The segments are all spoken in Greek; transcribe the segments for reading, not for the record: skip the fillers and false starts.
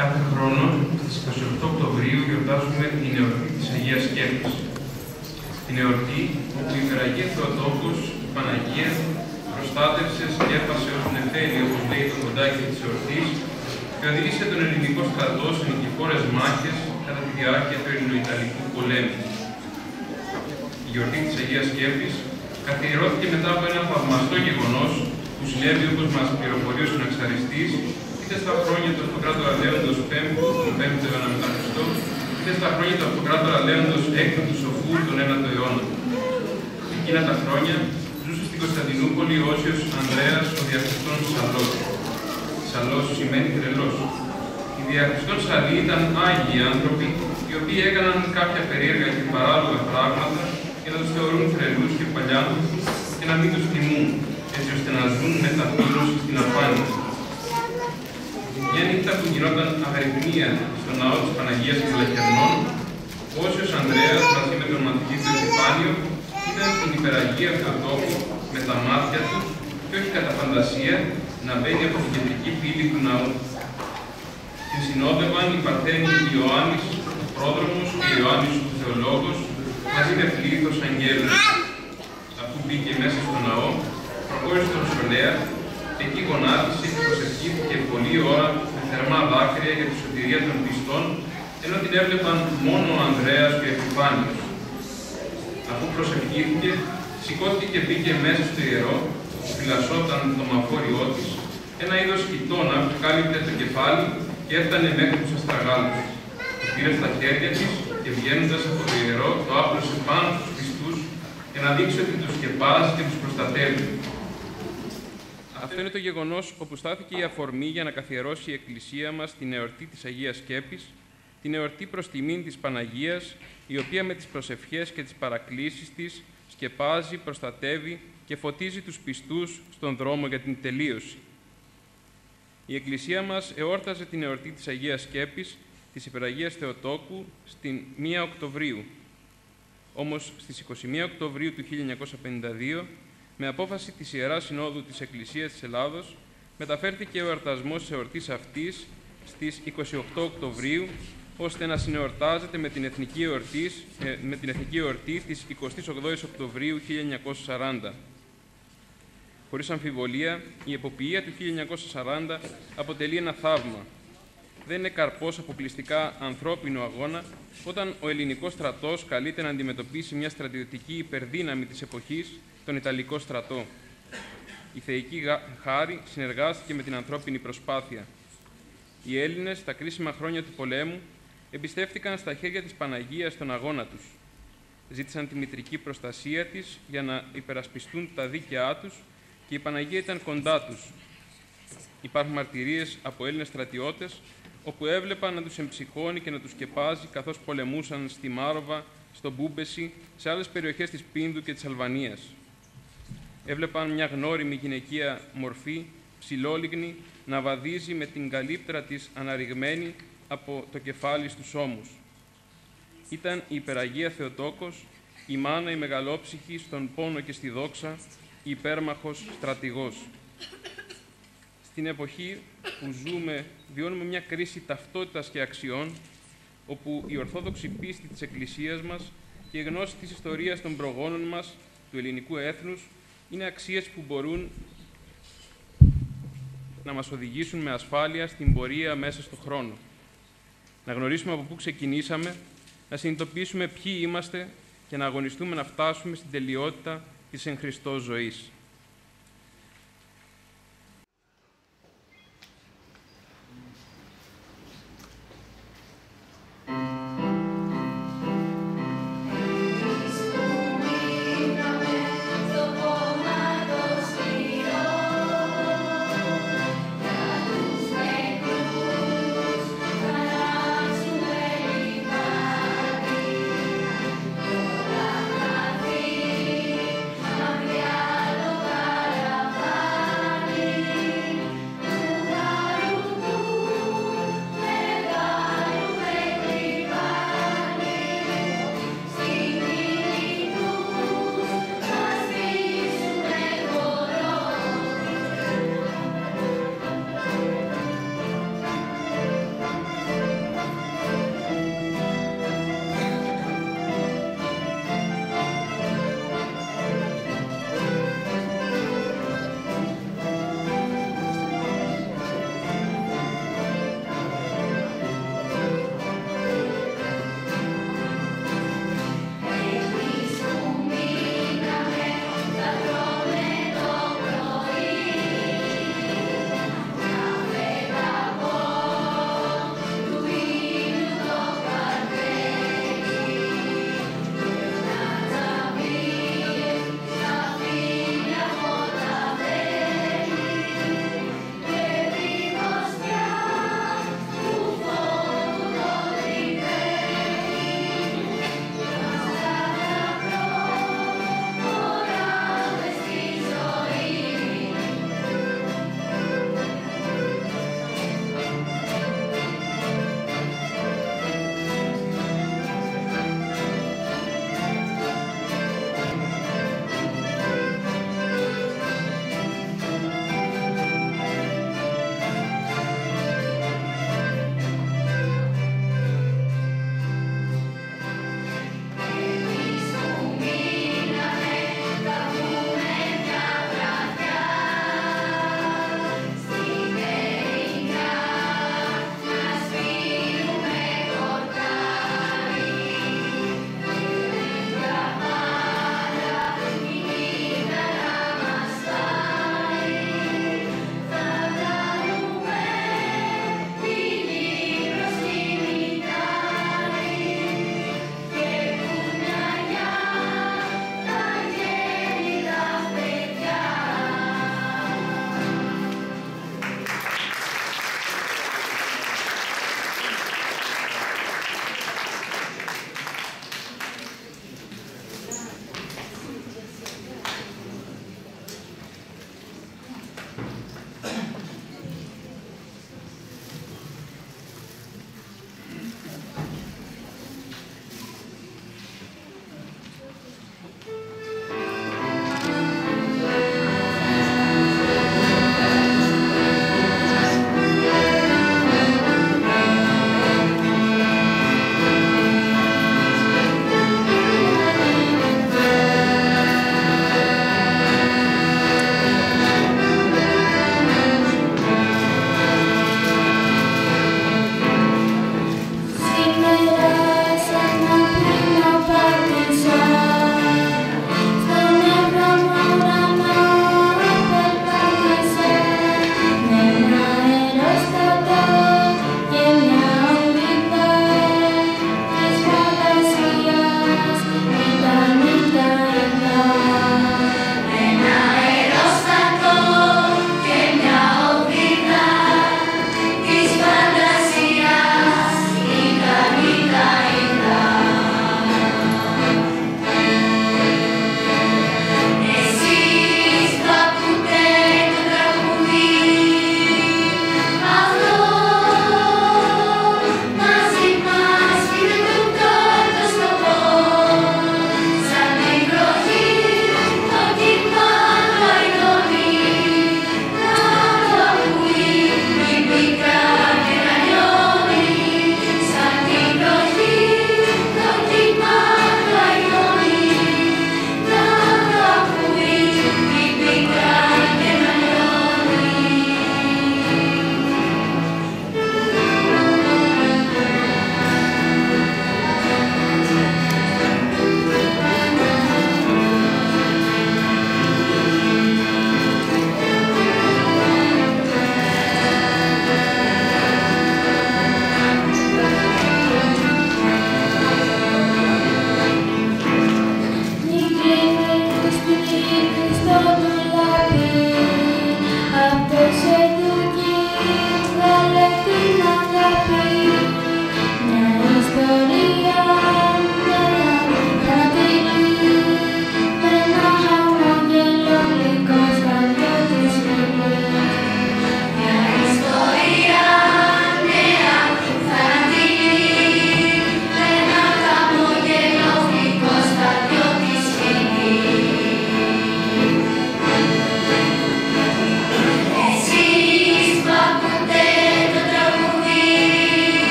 Κάθε χρόνο στις 28 Οκτωβρίου γιορτάζουμε την εορτή της Αγίας Σκέπης. Την εορτή όπου η Υπεραγία Θεοτόκου, η Παναγία, προστάτευσε, σκέπασε ως νεφέλη, όπως λέει το κοντάκι της εορτής, και οδήγησε τον ελληνικό στρατό σε νικηφόρες μάχες κατά τη διάρκεια του Ελληνοϊταλικού πολέμου. Η γιορτή της Αγίας Σκέπης καθιερώθηκε μετά από ένα θαυμαστό γεγονός που συνέβη, όπως μας πληροφορεί ο συναξαριστής, είτε στα χρόνια του Αυτοκράτορα Λέοντος V, τον 5ο αιώνα μετά Χριστό, είτε στα χρόνια του Αυτοκράτορα Λέοντος VI του Σοφού, τον 9ο αιώνα. Εκείνα τα χρόνια ζούσε στην Κωνσταντινούπολη ο Όσιος Ανδρέας, ο Διαχριστών Σαλός. Σαλός σημαίνει τρελός. Οι Διαχριστών Σαλοί ήταν άγιοι άνθρωποι, οι οποίοι έκαναν κάποια περίεργα και παράλογα πράγματα για να τους θεωρούν τρελούς και παλιάνθρωπους και να μην τους τιμούν, έτσι ώστε να ζουν με ταπείνωση στην αφάνεια. Μια νύχτα που γινόταν αγαρυθμία στο ναό της Παναγίας των Λαχερνών, ο Όσιος Ανδρέας μαζί με τον Ματζή του επιφάνειο είδαν την Υπεραγία Θεοτόκου με τα μάτια του και όχι κατά φαντασία να μπαίνει από την κεντρική πύλη του ναού. Την συνόδευαν οι παρθένοι Ιωάννης ο πρόδρομος και Ιωάννης ο Θεολόγος μαζί με πλήθος αγγέλων. Αφού μπήκε μέσα στο ναό, προχώρησε τον Σολέα, εκεί γονάτισε και προσευχήθηκε πολλή ώρα με θερμά δάκρυα για τη σωτηρία των πιστών, ενώ την έβλεπαν μόνο ο Ανδρέας και ο Επιφάνιος. Αφού προσευχήθηκε, σηκώθηκε και μπήκε μέσα στο ιερό, που φυλασσόταν το μαφόριό της, ένα είδος χιτώνα που κάλυπτε το κεφάλι και έφτανε μέχρι τους αστραγάλους. Το πήρε στα χέρια της και βγαίνοντας από το ιερό, το άπλωσε πάνω στους πιστούς για να δείξει ότι τους σκεπάζει και τους προστατεύει. Αυτό είναι το γεγονός όπου στάθηκε η αφορμή για να καθιερώσει η Εκκλησία μας την εορτή της Αγίας Σκέπης, την εορτή προς τιμήν της Παναγίας, η οποία με τις προσευχές και τις παρακλήσεις της σκεπάζει, προστατεύει και φωτίζει τους πιστούς στον δρόμο για την τελείωση. Η Εκκλησία μας εόρταζε την εορτή της Αγίας Σκέπης, της Υπεραγίας Θεοτόκου, στην 1 Οκτωβρίου. Όμως, στις 21 Οκτωβρίου του 1952, με απόφαση της Ιεράς Συνόδου της Εκκλησίας της Ελλάδος, μεταφέρθηκε ο εορτασμός της εορτής αυτής στις 28 Οκτωβρίου, ώστε να συνεορτάζεται με την εθνική εορτή, της 28 Οκτωβρίου 1940. Χωρίς αμφιβολία, η εποποιία του 1940 αποτελεί ένα θαύμα. Δεν είναι καρπός αποκλειστικά ανθρώπινου αγώνα, όταν ο ελληνικός στρατός καλείται να αντιμετωπίσει μια στρατιωτική υπερδύναμη της εποχής, τον Ιταλικό στρατό. Η θεϊκή χάρη συνεργάστηκε με την ανθρώπινη προσπάθεια. Οι Έλληνες, τα κρίσιμα χρόνια του πολέμου, εμπιστεύτηκαν στα χέρια της Παναγίας τον αγώνα τους. Ζήτησαν τη μητρική προστασία της για να υπερασπιστούν τα δίκαιά τους και η Παναγία ήταν κοντά τους. Υπάρχουν μαρτυρίες από Έλληνες στρατιώτες, όπου έβλεπαν να τους εμψυχώνει και να τους σκεπάζει καθώς πολεμούσαν στη Μάροβα, στο Μπούμπεσι, σε άλλες περιοχές της Πίνδου και της Αλβανίας. Έβλεπαν μια γνώριμη γυναικεία μορφή, ψηλόλιγνη, να βαδίζει με την καλύπτρα της αναρριγμένη από το κεφάλι στους ώμους. Ήταν η Υπεραγία Θεοτόκος, η μάνα η μεγαλόψυχη στον πόνο και στη δόξα, η υπέρμαχος στρατηγός. Στην εποχή που ζούμε, βιώνουμε μια κρίση ταυτότητας και αξιών, όπου η ορθόδοξη πίστη της Εκκλησίας μας και η γνώση της ιστορίας των προγόνων μας, του ελληνικού έθνους, είναι αξίες που μπορούν να μας οδηγήσουν με ασφάλεια στην πορεία μέσα στον χρόνο. Να γνωρίσουμε από πού ξεκινήσαμε, να συνειδητοποιήσουμε ποιοι είμαστε και να αγωνιστούμε να φτάσουμε στην τελειότητα της εν Χριστώ ζωής.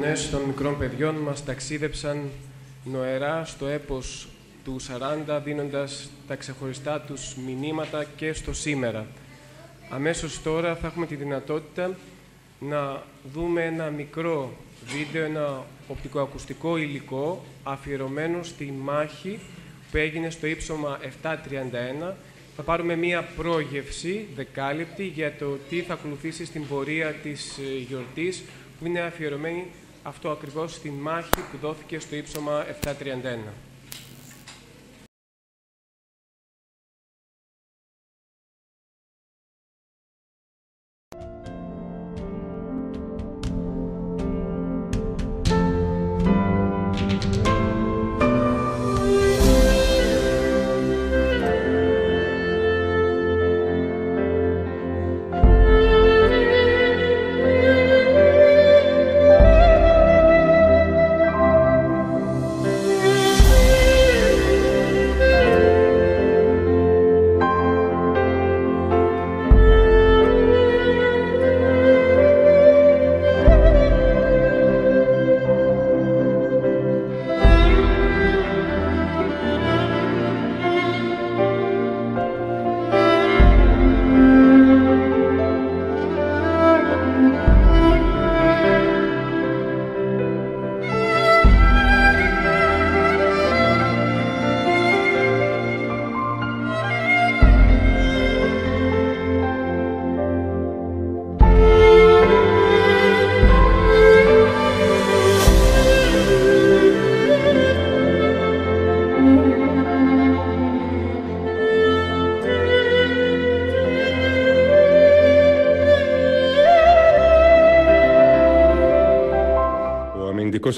φωνές των μικρών παιδιών μας ταξίδεψαν νοερά στο έπος του 40, δίνοντας τα ξεχωριστά τους μηνύματα και στο σήμερα. Αμέσως τώρα θα έχουμε τη δυνατότητα να δούμε ένα μικρό βίντεο, ένα οπτικοακουστικό υλικό αφιερωμένο στη μάχη που έγινε στο ύψομα 731. Θα πάρουμε μία πρόγευση δεκάλεπτη για το τι θα ακολουθήσει στην πορεία της γιορτής, που είναι αφιερωμένη αυτό ακριβώς στη μάχη που δόθηκε στο ύψομα 731.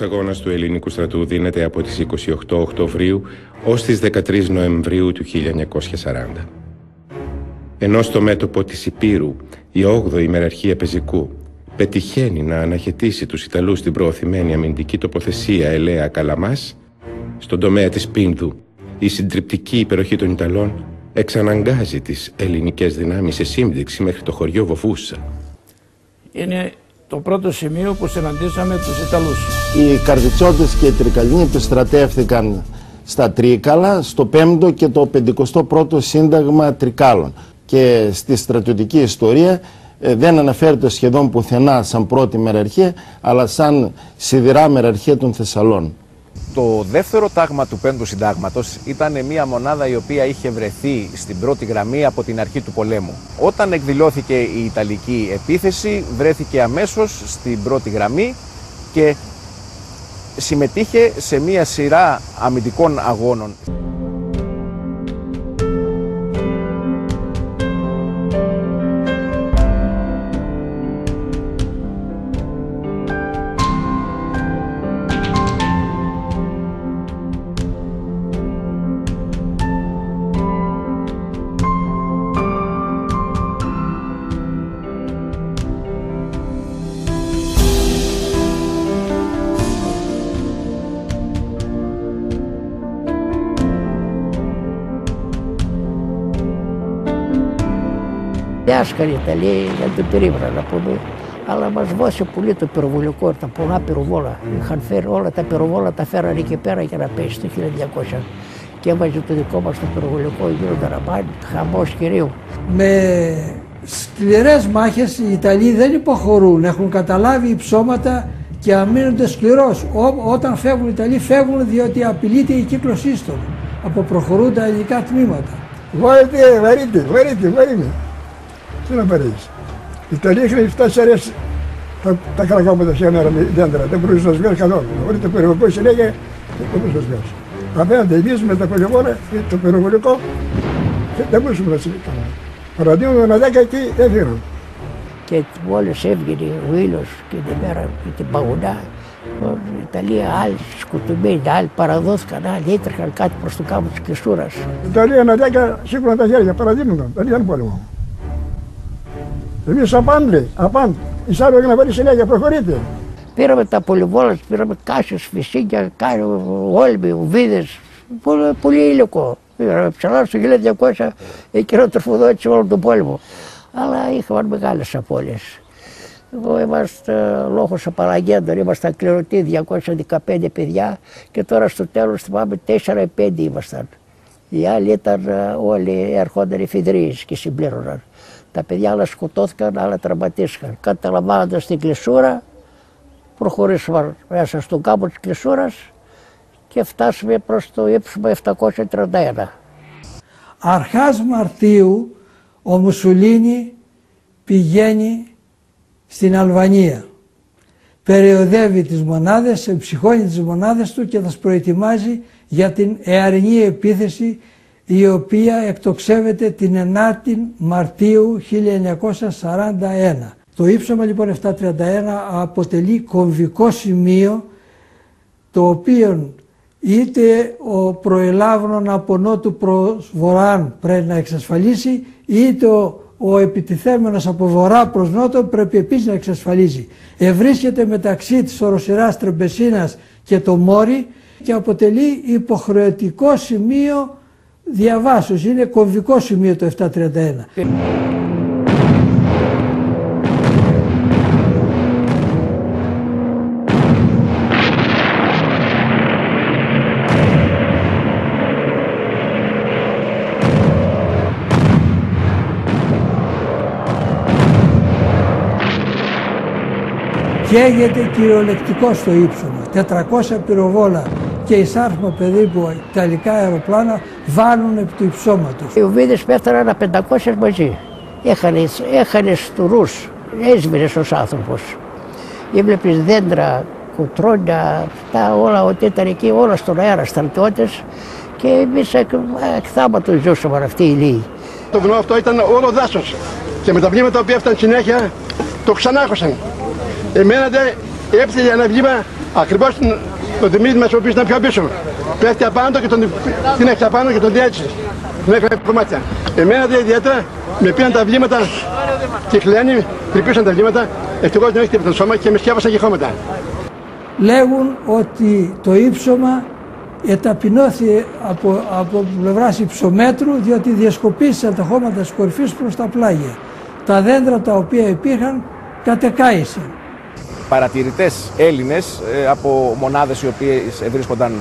Ο αγώνας του ελληνικού στρατού δίνεται από τις 28 Οκτωβρίου ως τις 13 Νοεμβρίου του 1940. Ενώ στο μέτωπο της Υπήρου η 8η ημεραρχία Πεζικού πετυχαίνει να αναχαιτήσει τους Ιταλούς στην προωθημένη αμυντική τοποθεσία Ελέα Καλαμάς, στον τομέα της Πίνδου η συντριπτική υπεροχή των Ιταλών εξαναγκάζει τις ελληνικές δυνάμεις σε σύνδεξη μέχρι το χωριό Βωβούσα. Είναι το πρώτο σημείο που συναντήσαμε τους Ιταλούς. Οι Καρδιτσώτες και οι Τρικαλίνοι επιστρατεύθηκαν στα Τρίκαλα, στο 5ο και το 51ο Σύνταγμα Τρικάλων. Και στη στρατιωτική ιστορία δεν αναφέρεται σχεδόν πουθενά σαν πρώτη μεραρχία, αλλά σαν σιδηρά μεραρχία των Θεσσαλών. Το δεύτερο τάγμα του 5ου Συντάγματος ήταν μια μονάδα η οποία είχε βρεθεί στην πρώτη γραμμή από την αρχή του πολέμου. Όταν εκδηλώθηκε η Ιταλική επίθεση, βρέθηκε αμέσως στην πρώτη γραμμή και συμμετείχε σε μια σειρά αμυντικών αγώνων. Διάσκαλοι Ιταλοί δεν την περίμενα να πούμε, αλλά μας δώσε πολύ το πυροβολικό, τα πολλά πυροβόλα. Είχαν φέρει όλα τα πυροβόλα, τα φέρανε εκεί πέρα για να πέσει το 1900. Και έβαζε το δικό μας το πυροβολικό, γίνονταν αμάν, χαμός κυρίου. Με σκληρές μάχες οι Ιταλοί δεν υποχωρούν, έχουν καταλάβει υψώματα και αμήνονται σκληρός. Όταν φεύγουν οι Ιταλοί φεύγουν διότι απειλείται η κύκλος ίστων, αποπροχωρούν τα ελληνικά τμήματα. Βαρύτε. Τι να παρέχεις. Η Ιταλία είχε φτάσει αρέσει τα κρακάματα σε ένα δέντρα, δεν μπορούσε να σβέρει καθόλου. Όλοι το πυροβολικό συνέχεια δεν μπορούσε να σβέρει. Απέναντι εμείς με τα πολεμόνα το πυροβολικό δεν μπορούσε να σβέρει καθόλου. Παραδείγμα με ένα 10 εκεί έφυγαν. Και μόλις έβγαινε ο ήλιος και την μέρα και την παγωνά, η Ιταλία άλλοι σκοτωμένοι, άλλοι παραδόθηκαν, άλλοι έτρεχαν κάτι προς το κάμπο της Κεσούρας. Η Ιταλία ένα 10 σήκωναν τα χέρια, παραδείγματα, δεν ήταν πόλεμο. Εμείς απάντρε, εις άλλο έγινε να πάρει συνέχεια, προχωρείτε. Πήραμε τα πολυβόλα, πήραμε κάσες, φυσίκια, όλμοι, ουβίδες, πολύ υλικό. Πήραμε ψαλά στο 1200, εκείνο τροφοδότησε όλο τον πόλεμο. Αλλά είχαμε μεγάλες απώλειες. Εγώ είμαστε λόγος απαραγέντων, ήμασταν κληρωτοί 215 παιδιά και τώρα στο τέλος θυμάμαι 4-5 ήμασταν. Οι άλλοι ήταν όλοι ερχόνταν οι φιδρύες και συμπλήρωναν. Τα παιδιά άλλα σκοτώθηκαν, άλλα τραυματίστηκαν. Καταλαμβάνοντας την κλεισούρα, προχωρήσαμε μέσα στον κάμπο της κλεισούρας και φτάσαμε προς το ύψομα 731. Αρχάς Μαρτίου ο Μουσολίνι πηγαίνει στην Αλβανία. Περιοδεύει τις μονάδες, εμψυχώνει τις μονάδες του και θα προετοιμάζει για την εαρινή επίθεση η οποία εκτοξεύεται την 9η Μαρτίου 1941. Το ύψομα λοιπόν 731 αποτελεί κομβικό σημείο το οποίο είτε ο προελάβων απονό του προς βοράν πρέπει να εξασφαλίσει είτε ο επιτιθέμενος από βορρά προς νότο πρέπει επίσης να εξασφαλίζει. Ευρίσκεται μεταξύ της οροσειράς Τρεμπεσίνας και το Μόρι και αποτελεί υποχρεωτικό σημείο διαβάσεως. Είναι κομβικό σημείο το 731. Καίγεται κυριολεκτικό στο ύψομα, 400 πυροβόλα και εισάρχμα περίπου ιταλικά αεροπλάνα βάλουν επί του υψώματος. Οι ουβίδες πέφταναν 500 μαζί, έχανε στουρούς, έσβηνες ως άνθρωπος. Έβλεπες δέντρα, κουτρόνια, αυτά όλα ότι ήταν εκεί, όλα στον αέρα στρατιώτες και εμείς εκ θάματος ζούσαμε αυτοί οι λίγοι. Το βουνό αυτό ήταν όλο δάσος και με τα βλήματα τα οποία έφταναν συνέχεια το ξανάχωσαν. Εμένα έπτυγε ένα βλήμα ακριβώς τον Δημήτρη μας ο οποίος ήταν πιο πίσω. Πέφτει απάνω και την έφτιαξε απάνω και τον διέτησε. Την έφτιαξε προμάτια. Εμένα ιδιαίτερα με πήραν τα βλήματα και χλένοι, τρυπήσαν τα βλήματα. Ευτυχώς δεν έχετε το σώμα και με σκεύασαν και χώματα. Λέγουν ότι το ύψωμα εταπεινώθηκε από πλευράς υψομέτρου διότι διασκοπήσαν τα χώματα της κορυφής προς τα πλάγια. Τα δέντρα τα οποία υπήρχαν κατεκάησαν. Παρατηρητές Έλληνες από μονάδες οι οποίες βρίσκονταν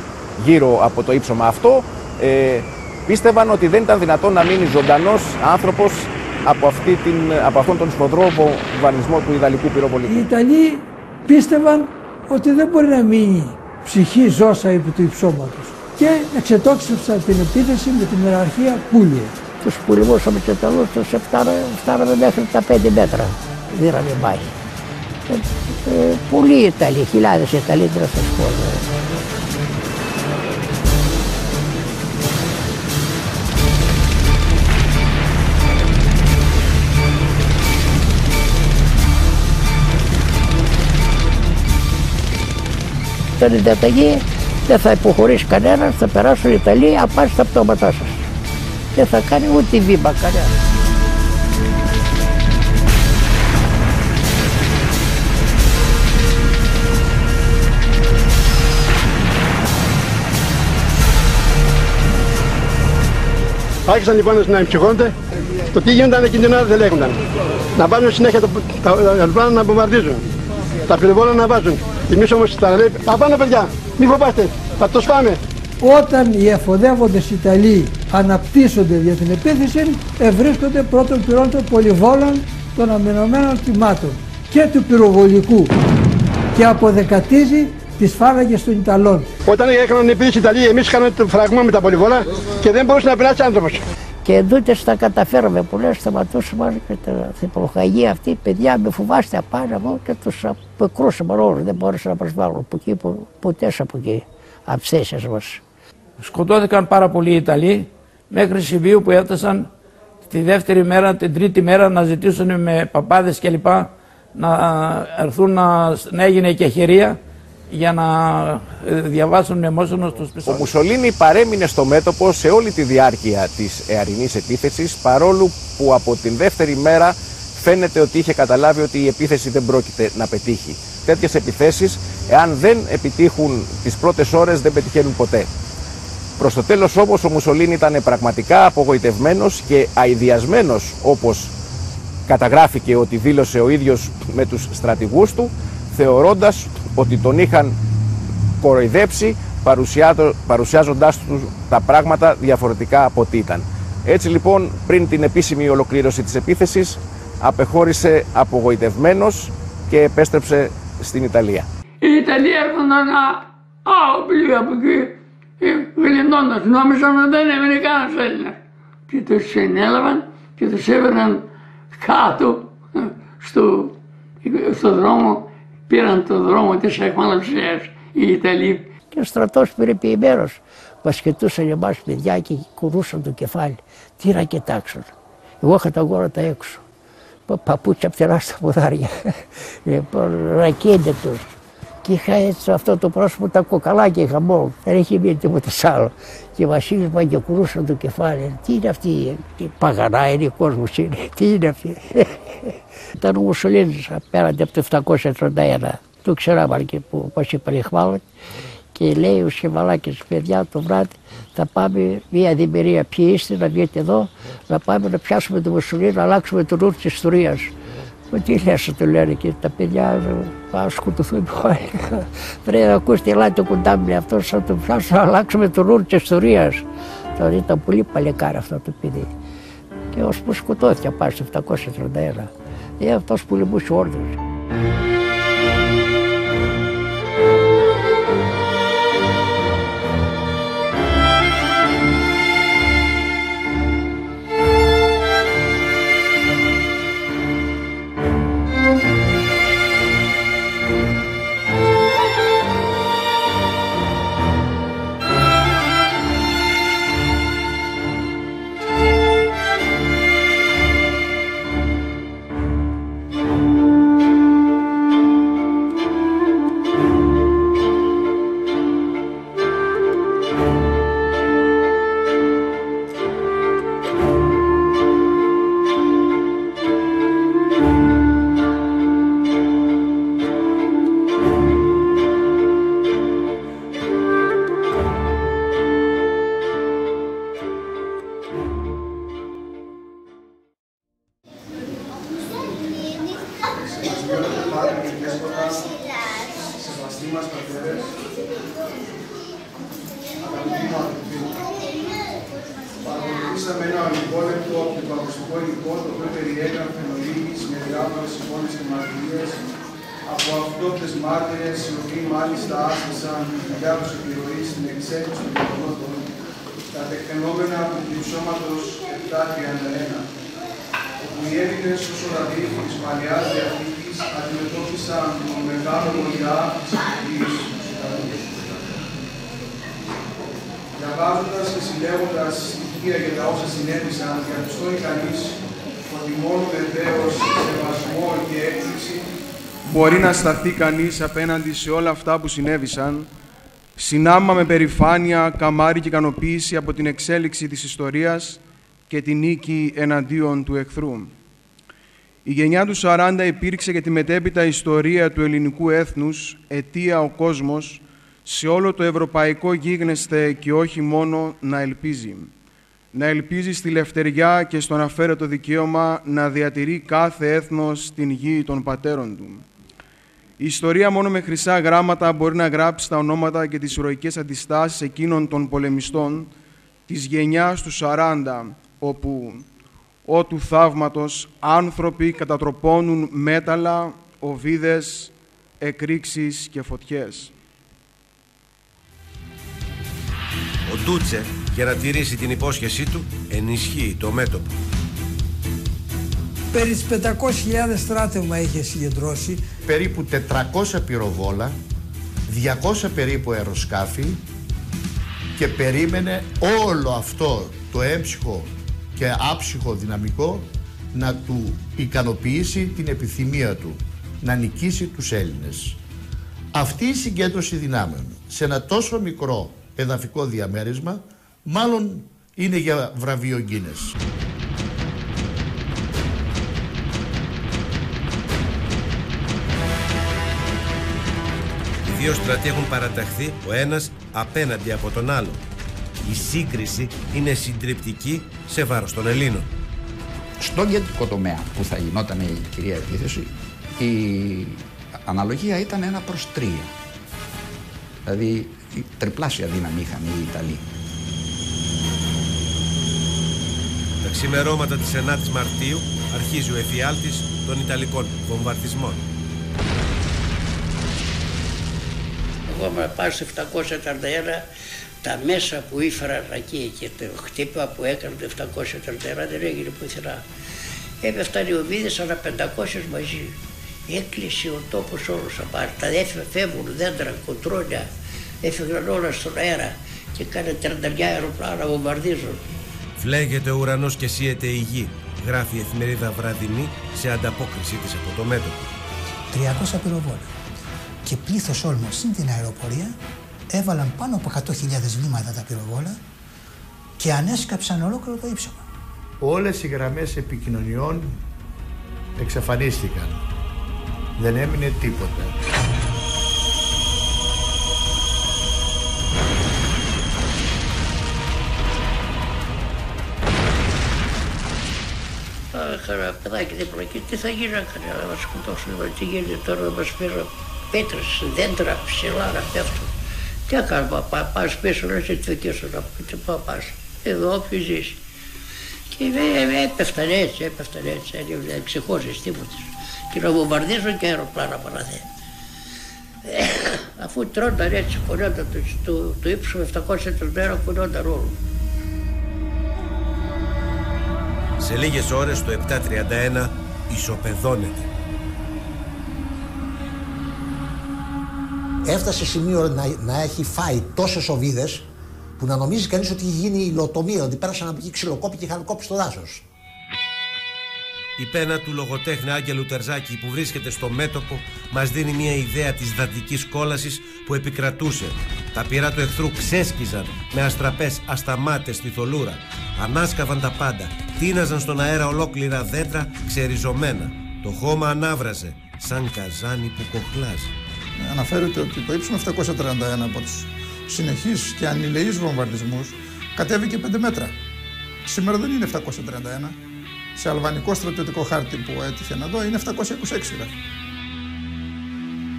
γύρω από το ύψωμα αυτό πίστευαν ότι δεν ήταν δυνατόν να μείνει ζωντανός άνθρωπος από αυτόν τον σφοδρό βανισμό του Ιταλικού πυροβολικού. Οι Ιταλοί πίστευαν ότι δεν μπορεί να μείνει ψυχή ζώσα επί του υψώματος και εξετόξευσαν την επίθεση με την ιεραρχία πουλια. Τους πουλιβούσαμε και τελώς τους φτάναμε μέχρι τα 5 μέτρα δίραμε μάχη. Πολλοί Ιταλοί, χιλιάδες Ιταλοί τώρα στο σχόλιο. Ήταν η διαταγή, δεν θα υποχωρήσει κανένας, θα περάσουν οι Ιταλοί, απάνω στα πτώματά σας. Δεν θα κάνει ούτε βήμα κανένας. Άρχισαν λοιπόν να εμψυχώνονται, το τι γίνονταν εκείνη την ώρα δεν λέγονταν. Να βάζουν συνέχεια τα αεροπλάνα να βομβαρδίζουν, τα πυροβόλα να βάζουν. Εμείς όμως τα λέμε, απάνω παιδιά, μην φοβάστε, θα το σπάμε. Όταν οι εφοδεύοντες Ιταλοί αναπτύσσονται για την επίθεση, ευρίσκονται πρώτων πυρών των πολυβόλων, των αμυνωμένων τιμάτων και του πυροβολικού και αποδεκατίζει τις φάραγες των Ιταλών. Όταν έκαναν επίθεση Ιταλοί, εμείς είχαμε το φραγμό με τα πολυβόλα και δεν μπορούσε να περάσει άνθρωπος. Και Ντούτσε τα καταφέραμε πολλές, σταματούσαμε και την προχαγή αυτή, παιδιά με φοβάστε απάνω μου και τους απεκρούσαμε όλους, δεν μπορούσαν να προσβάλλουν από εκεί, ποτέ από εκεί, από τις θέσεις μας. Σκοτώθηκαν πάρα πολλοί Ιταλοί μέχρι Σιβίου που έφτασαν τη δεύτερη μέρα, την τρίτη μέρα να ζητήσουν με παπάδες κλπ. Να έρθουν να έγινε και χειρία για να διαβάσουν μνημόσυνο στους πιστούς. Ο Μουσολίνι παρέμεινε στο μέτωπο σε όλη τη διάρκεια της εαρινής επίθεσης, παρόλο που από την δεύτερη μέρα φαίνεται ότι είχε καταλάβει ότι η επίθεση δεν πρόκειται να πετύχει. Τέτοιες επιθέσεις, εάν δεν επιτύχουν τις πρώτες ώρες, δεν πετυχαίνουν ποτέ. Προς το τέλος όμως ο Μουσολίνι ήταν πραγματικά απογοητευμένος και αηδιασμένος όπως καταγράφηκε ότι δήλωσε ο ίδιος με τους στρατηγούς του, θεωρώντας ότι τον είχαν κοροϊδέψει παρουσιάζοντάς τους τα πράγματα διαφορετικά από ό,τι ήταν. Έτσι λοιπόν, πριν την επίσημη ολοκλήρωση της επίθεσης, απεχώρησε απογοητευμένος και επέστρεψε στην Ιταλία. Οι Ιταλοί έρχονταν άοπλοι από εκεί, γλιτώντας. Νόμιζαν ότι δεν έμεινε κανένας Έλληνας. Και τους συνέλαβαν και τους έβαιναν κάτω στο δρόμο, πήραν το δρόμο της εκμαλαυσίας οι Ιταλοί. Και ο στρατός πήρε ποιημένος. Μας χαιτούσαν εμάς παιδιά και κουρούσαν το κεφάλι. Τι να κοιτάξουν. Εγώ είχα τα γόρατα έξω. Παπούτσια πτερά στα ποδάρια. Ρακίντε τους. Και είχα έτσι αυτό το πρόσωπο, τα κοκαλάκια είχα μόνο. Δεν είχε μείνει τίποτα σ' άλλο. Και μας ήλπαν και κουρούσαν το κεφάλι. Τι είναι αυτή η παγανά, είναι ο κόσμος είναι. Τι είναι αυτή. Ήταν ο Μουσολίνις απέναντι από το 731. Το ξέραμε και που μας υπερηχμάλαν. Και λέει ο Σεβαλάκης, παιδιά, το βράδυ θα πάμε μια δημιουργία. Ποιοι είστε, να βγείτε εδώ, να πάμε να πιάσουμε το Μουσολίνι, να αλλάξουμε το ρούρ της ιστορίας. Τι λες, του λένε και τα παιδιά, θα σκοτωθούν όλοι. Πρέπει να ακούσετε, ελάτε κοντά μου, αυτό θα το πιάσω, να αλλάξουμε το ρούρ της ιστορίας. Τώρα ήταν πολύ παλικάρι αυτό το παιδί. Και ως που σκοτώθηκε πάει στο 731. Αυτός πουλημούσε όλους. Σταθεί κανείς απέναντι σε όλα αυτά που συνέβησαν, συνάμα με περηφάνεια, καμάρι και ικανοποίηση από την εξέλιξη της ιστορίας και την νίκη εναντίον του εχθρού. Η γενιά του 40 υπήρξε και τη μετέπειτα ιστορία του ελληνικού έθνους, αιτία ο κόσμος, σε όλο το ευρωπαϊκό γίγνεσθε και όχι μόνο να ελπίζει. Να ελπίζει στη λευτεριά και στον αφαίρετο δικαίωμα να διατηρεί κάθε έθνος την γη των πατέρων του. Η ιστορία μόνο με χρυσά γράμματα μπορεί να γράψει τα ονόματα και τις ηρωικές αντιστάσεις εκείνων των πολεμιστών της γενιάς του 40, όπου «Ω του θαύματος άνθρωποι κατατροπώνουν μέταλλα, οβίδες, εκρήξεις και φωτιές». Ο Ντούτσε, για να τηρήσει την υπόσχεσή του, ενισχύει το μέτωπο. Περί τις 500.000 στράτευμα είχε συγκεντρώσει. Περίπου 400 πυροβόλα, 200 περίπου αεροσκάφη και περίμενε όλο αυτό το έμψυχο και άψυχο δυναμικό να του ικανοποιήσει την επιθυμία του, να νικήσει τους Έλληνες. Αυτή η συγκέντρωση δυνάμεων σε ένα τόσο μικρό εδαφικό διαμέρισμα μάλλον είναι για βραβείο Γκίνες. Οι δύο στρατοί έχουν παραταχθεί ο ένας απέναντι από τον άλλο. Η σύγκριση είναι συντριπτική σε βάρος των Ελλήνων. στον κεντρικό τομέα που θα γινόταν η κυρία επίθεση, η αναλογία ήταν 1:3. Δηλαδή τριπλάσια δύναμη είχαν οι Ιταλοί. Τα ξημερώματα της 9ης Μαρτίου αρχίζει ο εφιάλτης των Ιταλικών βομβαρδισμών. Εγώ με πάω σε 741, τα μέσα που ήφεραν εκεί και το χτύπημα που έκανε το 741 δεν έγινε πουθενά. Έφτανε ο Βίδης ανά 500 μαζί. Έκλεισε ο τόπος όλος απάνω. Τα φεύγουν δέντρα, κοντρόνια, έφυγαν όλα στον αέρα και κάνε 39 αεροπλάνα βομβαρδίζουν. Φλέγεται ο ουρανός και σύεται η γη, γράφει η εφημερίδα Βραδινή σε ανταπόκριση της από το μέτωπο. 300 πυροβόλα και πλήθος όλμων συν την αεροπορία έβαλαν πάνω από 100.000 βλήματα τα πυροβόλα και ανέσκαψαν ολόκληρο το ύψωμα. Όλες οι γραμμές επικοινωνιών εξαφανίστηκαν. Δεν έμεινε τίποτα. Χαρά, παιδάκι δίπλα και τι θα γίνανε, να μας σκοτώσουν, τι γίνεται τώρα, να μας πήραν πέτρες, δέντρα, ψηλά να πέφτουν. Τι να κάνουμε, πας πίσω να σε τυφικήσουν, να πας, εδώ όποιος ζεις. Και έπεφταν έτσι, δεν ξεχώριζες τίποτα. Και να βομβαρδίζουν και αεροπλάνα παραδείγμα. Αφού τρώνταν έτσι, κονιόταν το ύψος 700 κονιόταν όλο. Σε λίγες ώρες το 731 ισοπεδώνεται. Έφτασε σημείο να έχει φάει τόσες σοβίδες που να νομίζει κανείς ότι έχει γίνει υλοτομία, ότι πέρασαν από εκεί ξυλοκόποι και είχαν κόψει το δάσος. Η πένα του λογοτέχνη Άγγελου Τερζάκη που βρίσκεται στο μέτωπο μας δίνει μια ιδέα της δαντικής κόλασης που επικρατούσε. Τα πυρά του εχθρού ξέσκιζαν με αστραπές ασταμάτες στη θολούρα. Ανάσκαβαν τα πάντα, τίναζαν στον αέρα ολόκληρα δέντρα ξεριζωμένα. Το χώμα ανάβραζε, σαν καζάνι που κοχλάζει. Αναφέρεται ότι το ύψος 731 από τους συνεχείς και ανηλεείς βομβαρδισμούς κατέβηκε 5 μέτρα. Σήμερα δεν είναι 731. Σε αλβανικό στρατιωτικό χάρτη που έτυχε να δω είναι 726.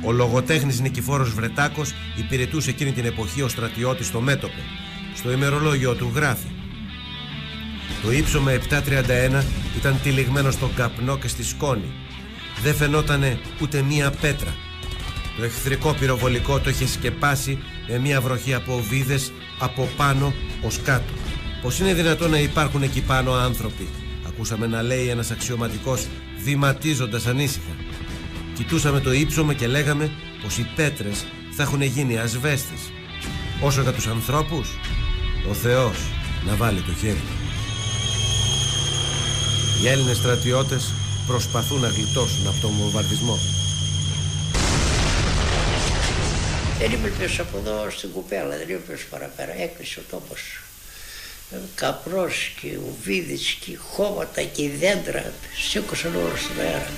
Ο λογοτέχνης Νικηφόρος Βρετάκος υπηρετούσε εκείνη την εποχή ως στρατιώτης στο μέτωπο. Στο ημερολόγιο του γράφει: το ύψωμα 731 ήταν τυλιγμένο στον καπνό και στη σκόνη. Δεν φαινότανε ούτε μία πέτρα. Το εχθρικό πυροβολικό το είχε σκεπάσει με μία βροχή από βίδες από πάνω ως κάτω. Πως είναι δυνατόν να υπάρχουν εκεί πάνω άνθρωποι, ακούσαμε να λέει ένας αξιωματικός δηματίζοντας ανήσυχα. Κοιτούσαμε το ύψωμα και λέγαμε πως οι πέτρες θα έχουν γίνει ασβέστης. Όσο για τους ανθρώπους, ο Θεός να βάλει το χέρι. Οι Έλληνες στρατιώτες προσπαθούν να γλιτώσουν από τον βομβαρδισμό. Δεν είμαι πίσω από εδώ στην κουπέλα, δεν είμαι πίσω παραπέρα. Έκλεισε ο τόπος. Καπνός και ουβίδης και χώματα και δέντρα σήκωσαν όλο στον αέρα.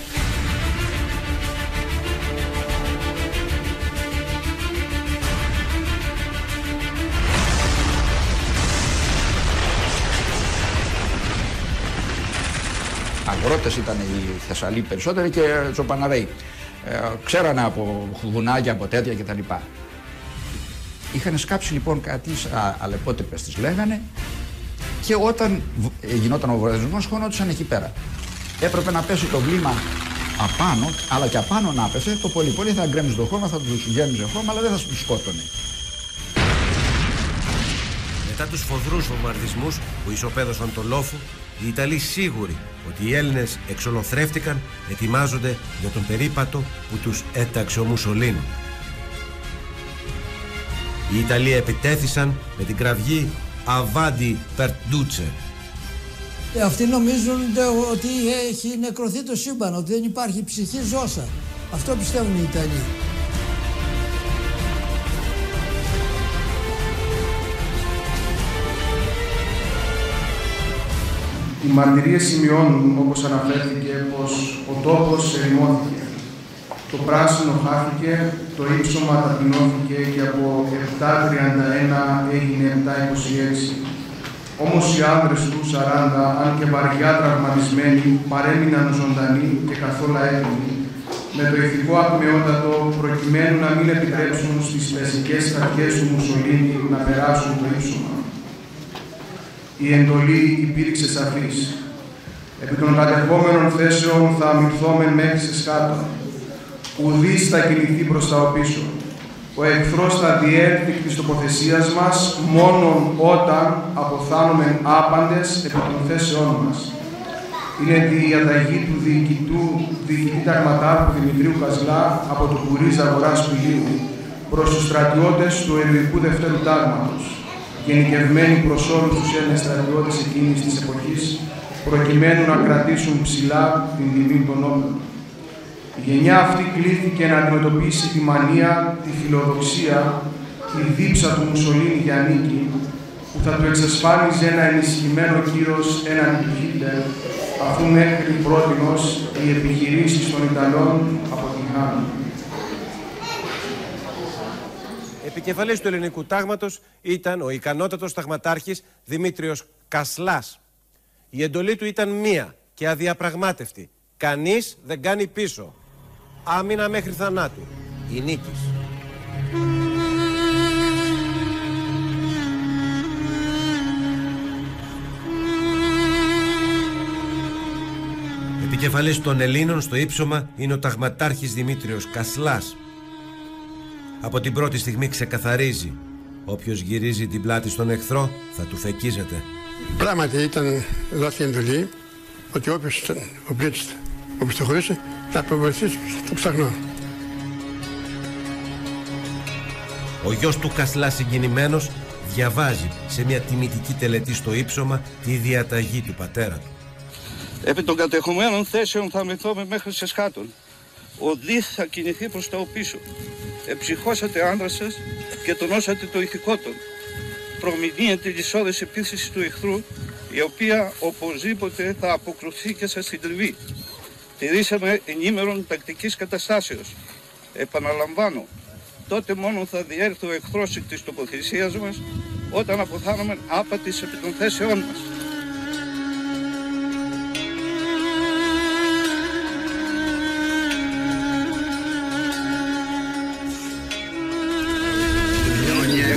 Αγρότες ήταν οι Θεσσαλοί περισσότεροι και τσοπαναραίοι. Ξέρανε από βουνάκια, από τέτοια κτλ. Είχαν σκάψει λοιπόν κάτι αλεπότεπες τις λέγανε και όταν γινόταν ο βομβαρδισμός χωνόντουσαν εκεί πέρα. Έπρεπε να πέσει το βλήμα απάνω, αλλά και απάνω να πέσει, το πολύ πολύ θα γκρέμιζε το χώμα, θα τους γκρέμιζε χώμα, αλλά δεν θα τους σκότωνε. Μετά τους φοδρούς βομβαρδισμούς που ισοπαίδωσαν το λόφο, οι Ιταλοί σίγουροι ότι οι Έλληνες εξολοθρεύτηκαν, ετοιμάζονται για τον περίπατο που τους έταξε ο Μουσολίνι. Οι Ιταλοί επιτέθησαν με την κραυγή «Αβάντι περ Ντούτσε». Αυτοί νομίζουν ότι έχει νεκρωθεί το σύμπαν, ότι δεν υπάρχει ψυχή ζώσα. Αυτό πιστεύουν οι Ιταλοί. Οι μαρτυρίες σημειώνουν, όπως αναφέρθηκε, πως ο τόπος ερημώθηκε, το πράσινο χάθηκε, το ύψωμα ταπεινώθηκε και από 731 έγινε 726. Όμως οι άντρες του 40, αν και βαριά τραυματισμένοι, παρέμειναν ζωντανοί και καθόλου αέτοιμοι, με το ηθικό ακμεότατο, προκειμένου να μην επιτρέψουν στις θεσικές αρχές του Μουσολίνι να περάσουν το ύψωμα. Η εντολή υπήρξε σαφής. Επί των κατεχόμενων θέσεων θα αμυνθόμεν μέχρι σε σκάτω. Ουδής θα κινηθεί προς τα οπίσω. Ο εχθρός θα διέλθει της τοποθεσίας μας μόνον όταν αποθάνομεν άπαντες επί των θέσεών μας. Είναι η διαταγή του διοικητή ταγματάρχου Δημητρίου Κασλά από το Κουρί Ζαγοράς Πηλίου προς τους στρατιώτες του ελληνικού δευτέρου τάγματος, γενικευμένοι προς όλους τους Έλληνες στρατιώτες εκείνης της εποχής, προκειμένου να κρατήσουν ψηλά την τιμή των όπλων. Η γενιά αυτή κλήθηκε να αντιμετωπίσει τη μανία, τη φιλοδοξία, τη δίψα του Μουσολίνι για νίκη, που θα του εξασφάλιζε ένα ενισχυμένο κύρος έναντι του Χίτλερ, αφού μέχρι πρότινος οι επιχειρήσεις των Ιταλών αποτυγχάνουν. Επικεφαλής του ελληνικού τάγματος ήταν ο ικανότατος ταγματάρχης Δημήτριος Κασλάς. Η εντολή του ήταν μία και αδιαπραγμάτευτη. Κανείς δεν κάνει πίσω. Άμυνα μέχρι θανάτου. Η νίκης. Επικεφαλής των Ελλήνων στο ύψωμα είναι ο ταγματάρχης Δημήτριος Κασλάς. Από την πρώτη στιγμή ξεκαθαρίζει. Όποιος γυρίζει την πλάτη στον εχθρό θα του φεκίζεται. Πράγματι ήταν δόθηκε εντολή ότι όποιος το χωρίσει θα προβοληθεί στο ψαχνό. Ο γιος του Κασλά συγκινημένος διαβάζει σε μια τιμητική τελετή στο ύψωμα τη διαταγή του πατέρα του. Επί των κατεχομένων θέσεων θα μεθώμε μέχρι σε σχάτων. Ο δίθ θα κινηθεί προς τα οπίσω. Εψυχώσατε άνδρας σας και τονώσατε το ηθικό των. Προμηνύεται λυσόδες επίθεση του εχθρού, η οποία οπωσδήποτε θα αποκρουθεί και σας συντριβεί. Τηρήσαμε ενήμερον τακτικής καταστάσεως. Επαναλαμβάνω, τότε μόνο θα διέλθει ο εχθρός της τοποθεσίας μας, όταν αποθάνομαι άπατης επί των θέσεών μας.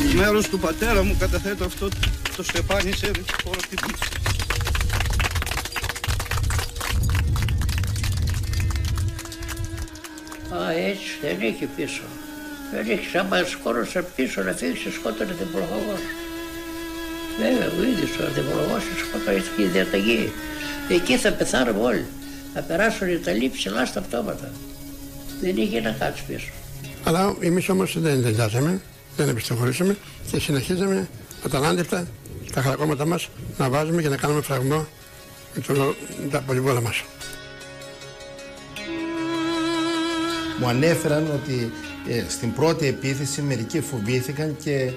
Εκ μέρους του πατέρα μου καταθέτω αυτό το στεφάνι σε χώρο τιμής. Α, έτσι δεν έχει πίσω. Δεν έχει, άμα σκόρωσε πίσω να φύγει, σκότωνε την προχωρός. Βέβαια, ο ίδιος ο αντιπροχωρός σκότωνε την διαταγή. Εκεί θα πεθάνουμε όλοι. Θα περάσουν οι Ιταλοί ψηλά στα πτώματα. Δεν είχε να κάτσει πίσω. Αλλά εμείς όμως δεν τελειάσαμε, δεν επιστοχωρήσαμε και συνεχίζαμε αταλάντευτα τα χαρακόμματα μας να βάζουμε και να κάνουμε φραγμό με τα πολυβόλα μας. Μου ανέφεραν ότι στην πρώτη επίθεση μερικοί φοβήθηκαν και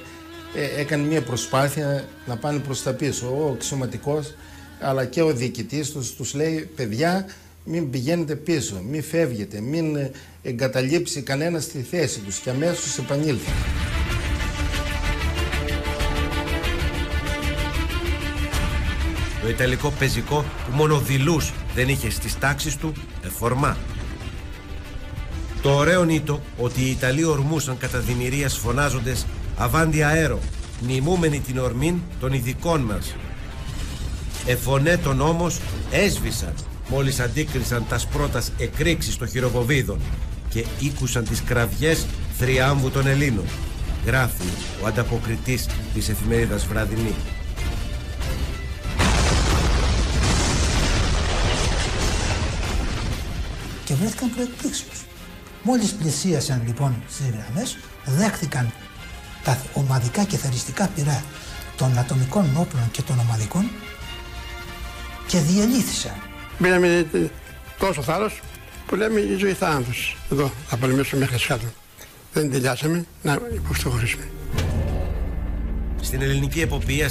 έκανε μια προσπάθεια να πάνε προς τα πίσω. Ο αξιωματικός αλλά και ο διοικητής τους λέει «Παιδιά, μην πηγαίνετε πίσω, μην φεύγετε, μην εγκαταλείψει κανένα στη θέση τους» και αμέσως επανήλθαν. Το ιταλικό πεζικό που μόνο δειλούς δεν είχε στις τάξεις του εφορμά. Το ωραίο νήτο ότι οι Ιταλοί ορμούσαν κατά δημιουργίας φωνάζοντες «Αβάντι αέρο», μνημούμενοι την ορμήν των ειδικών μας. Εφωνέτων όμως έσβησαν μόλις αντίκρισαν τας πρώτας εκρήξεις των χειροβοβίδων και ήκουσαν τις κραυγές θριάμβου των Ελλήνων, γράφει ο ανταποκριτής της εφημερίδας Βραδινή. Και βρέθηκαν προεκπλήξεως. Μόλις πλησίασαν λοιπόν στις γραμμές, δέχτηκαν τα ομαδικά και θαριστικά πυρά των ατομικών όπλων και των ομαδικών και διελήθησαν. Μείναμε τόσο θάρρος που λέμε η ζωή θάνατος. Εδώ θα πολεμήσουμε μέχρι σχάτων. Δεν τελειάσαμε να υποστοχωρήσουμε. Στην ελληνική εποπία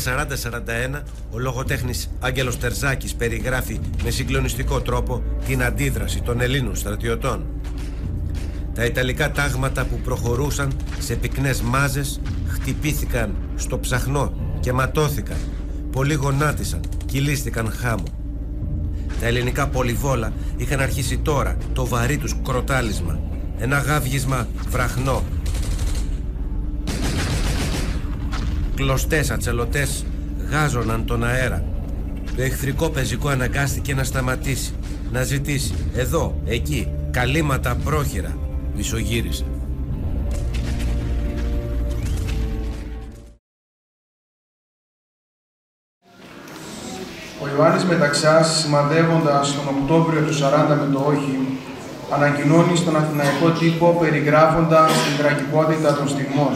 40-41, ο λογοτέχνης Άγγελος Τερζάκης περιγράφει με συγκλονιστικό τρόπο την αντίδραση των Ελλήνων στρατιωτών. Τα ιταλικά τάγματα που προχωρούσαν σε πυκνές μάζες χτυπήθηκαν στο ψαχνό και ματώθηκαν, Πολλοί γονάτισαν, κυλίστηκαν χάμω. Τα ελληνικά πολυβόλα είχαν αρχίσει τώρα το βαρύ τους κροτάλισμα. Ένα γάβγισμα βραχνό. Κλωστές ατσελωτές γάζωναν τον αέρα. Το εχθρικό πεζικό αναγκάστηκε να σταματήσει, να ζητήσει εδώ, εκεί, καλύματα πρόχειρα. Μισογύρισε. Ο Ιωάννης Μεταξάς, σημαδεύοντας τον Οκτώβριο του 40 με το όχι, ανακοινώνει στον αθηναϊκό τύπο περιγράφοντας την τραγικότητα των στιγμών.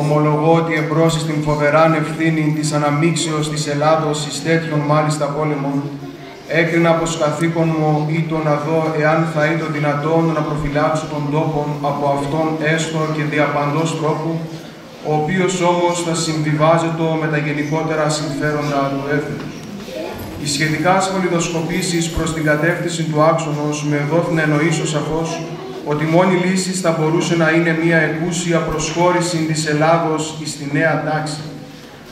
Ομολογώ ότι εμπρός στην φοβεράν ευθύνη της αναμίξεως της Ελλάδος εις τέτοιον μάλιστα πόλεμων, έκρινα πως καθήκον μου ήτο να δω εάν θα είναι δυνατόν να προφυλάξω τον τόπο από αυτόν έστω και διαπαντός τρόπου, ο οποίος όμως θα συμβιβάζεται με τα γενικότερα συμφέροντα του έθνους. Οι σχετικά σχολιδοσκοπήσεις προς την κατεύθυνση του άξονος με δόθη να εννοήσω σαφώς ότι μόνη λύση θα μπορούσε να είναι μια εκούσια προσχώρηση της Ελλάδος εις τη νέα τάξη.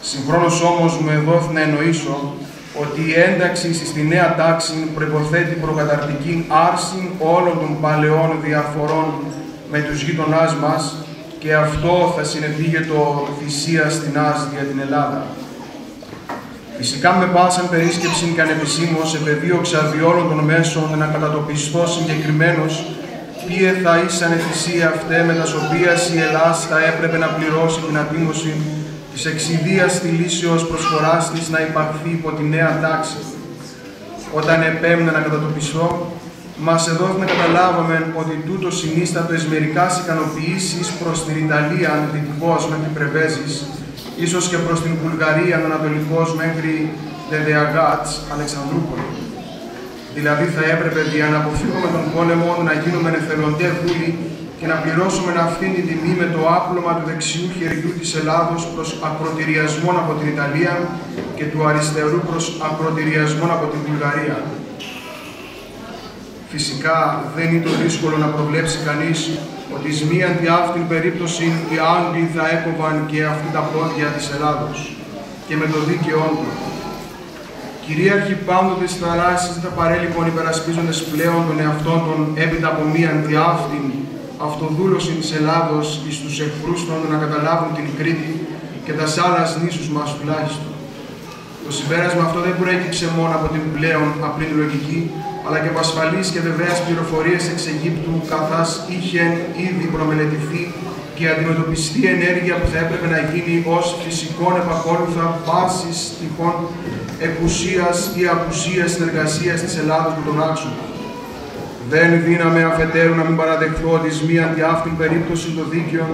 Συγχρόνως όμως με δόθη να εννοήσω ότι η ένταξη στη νέα τάξη προϋποθέτει προκαταρτική άρση όλων των παλαιών διαφορών με τους γείτονάς μας και αυτό θα συνεπήγεται θυσία στην άς για την Ελλάδα. Φυσικά με πάσαν περίσκεψη και ανεπισήμως επεδίωξα διόλων των μέσων να κατατοπιστώ συγκεκριμένος ποιε θα ήσαν θυσία αυτέ με τας οποίας η Ελλάς θα έπρεπε να πληρώσει την ατύμωση της εξιδίας θυλήσεως προσφοράς της να υπαρθεί υπό τη νέα τάξη. Όταν επέμεινα να κατατοπιστώ, μας εδόθη να καταλάβαμε ότι τούτο συνίστατο εις μερικάς ικανοποιήσεις προς την Ιταλία δυτικός μέχρι Πρεβέζης, ίσως και προς την Βουλγαρία ανατολικός μέχρι Δεδεαγάτς, Αλεξανδρούπολη. Δηλαδή θα έπρεπε για να αποφύγουμε τον πόλεμο να γίνουμε εθελοντέ δούλοι και να πληρώσουμε αυτήν την τιμή με το άπλωμα του δεξιού χεριού της Ελλάδος προς ακροτηριασμόν από την Ιταλία και του αριστερού προς ακροτηριασμόν από την Βουλγαρία. Φυσικά δεν είναι το δύσκολο να προβλέψει κανείς ότι εις μίαν δι' αυτήν περίπτωση οι Άγγλοι θα έκοβαν και αυτή τα πόδια της Ελλάδος και με το δίκαιο του. Κυρίαρχοι πάντοτε στις θαλάσσιες τα παρέλειπον υπερασπίζοντες πλέον τον εαυτό των έπειτα από μίαν δι' αυτήν αυτοδούλωση της Ελλάδος εις τους εχθρούς των να καταλάβουν την Κρήτη και τα άλλας νήσους μας τουλάχιστον. Το συμπέρασμα αυτό δεν προέκυψε μόνο από την πλέον απλή λογική, αλλά και από ασφαλείς και βεβαίες πληροφορίες εξ Αιγύπτου, καθώς είχε ήδη προμελετηθεί και αντιμετωπιστεί ενέργεια που θα έπρεπε να γίνει ως φυσικών επακόλουθα βάσης τυχόν εκουσίας ή ακουσίας συνεργασίας της Ελλάδος με τον άξονα. Δεν δύναμε αφετέρου να μην παραδεχθώ ότι εις μίαν δι' αυτήν περίπτωση το δίκαιο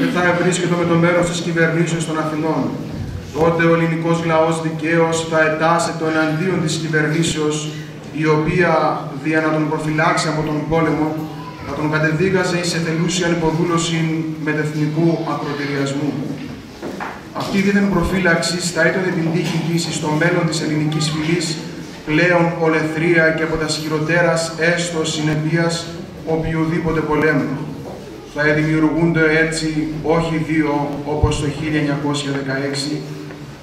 δεν θα ευρίσκεται με το μέρος της κυβερνήσεως των Αθηνών. Τότε ο ελληνικός λαός δικαίως θα ετάσσεται εναντίον της κυβερνήσεως, η οποία δια να τον προφυλάξει από τον πόλεμο, να τον κατεδίγαζε εις εθελούσιαν υποδούλωση μετεθνικού ακροτηριασμού. Αυτή η δίθεν προφύλαξη θα έτωνε την τύχη της στο μέλλον της ελληνικής φυλής, πλέον ολεθρία και από τα χειροτέρας έστω συνεπίας οποιοδήποτε πολέμου. Θα δημιουργούνται έτσι όχι δύο όπως το 1916,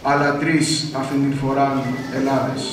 αλλά τρεις αυτήν την φορά Ελλάδες.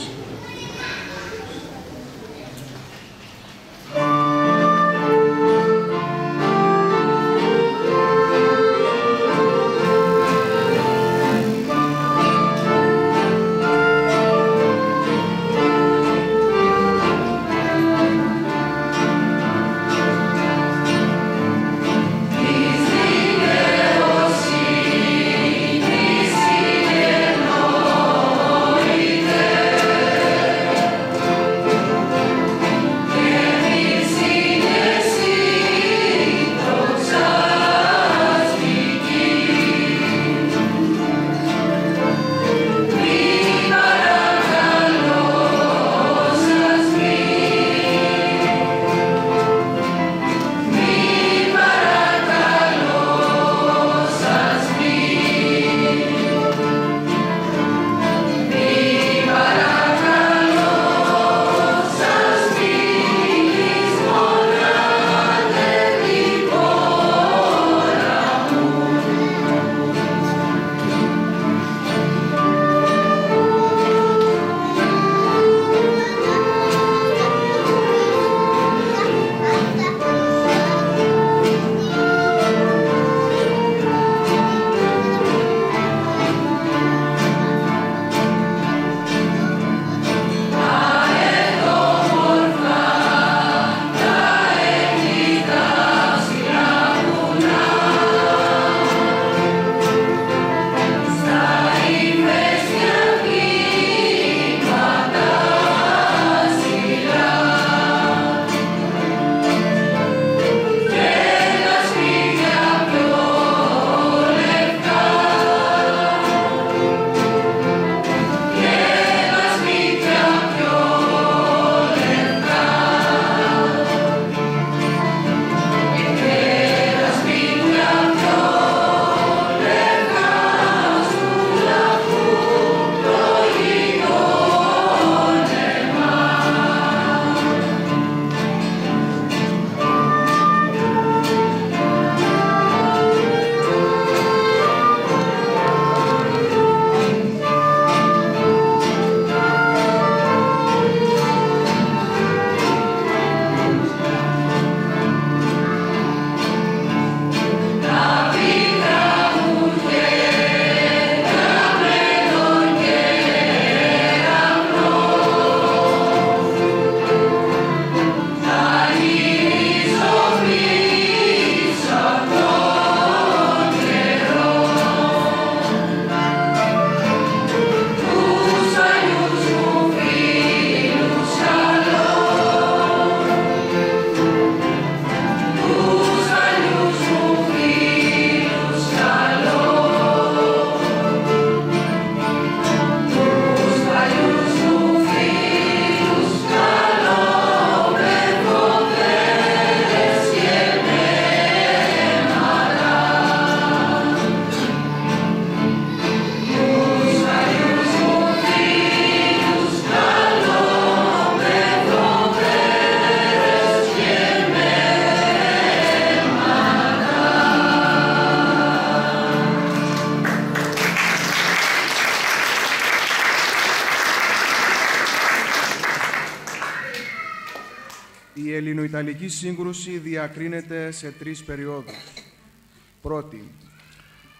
Η ελληνοϊταλική σύγκρουση διακρίνεται σε τρεις περιόδους. Πρώτη,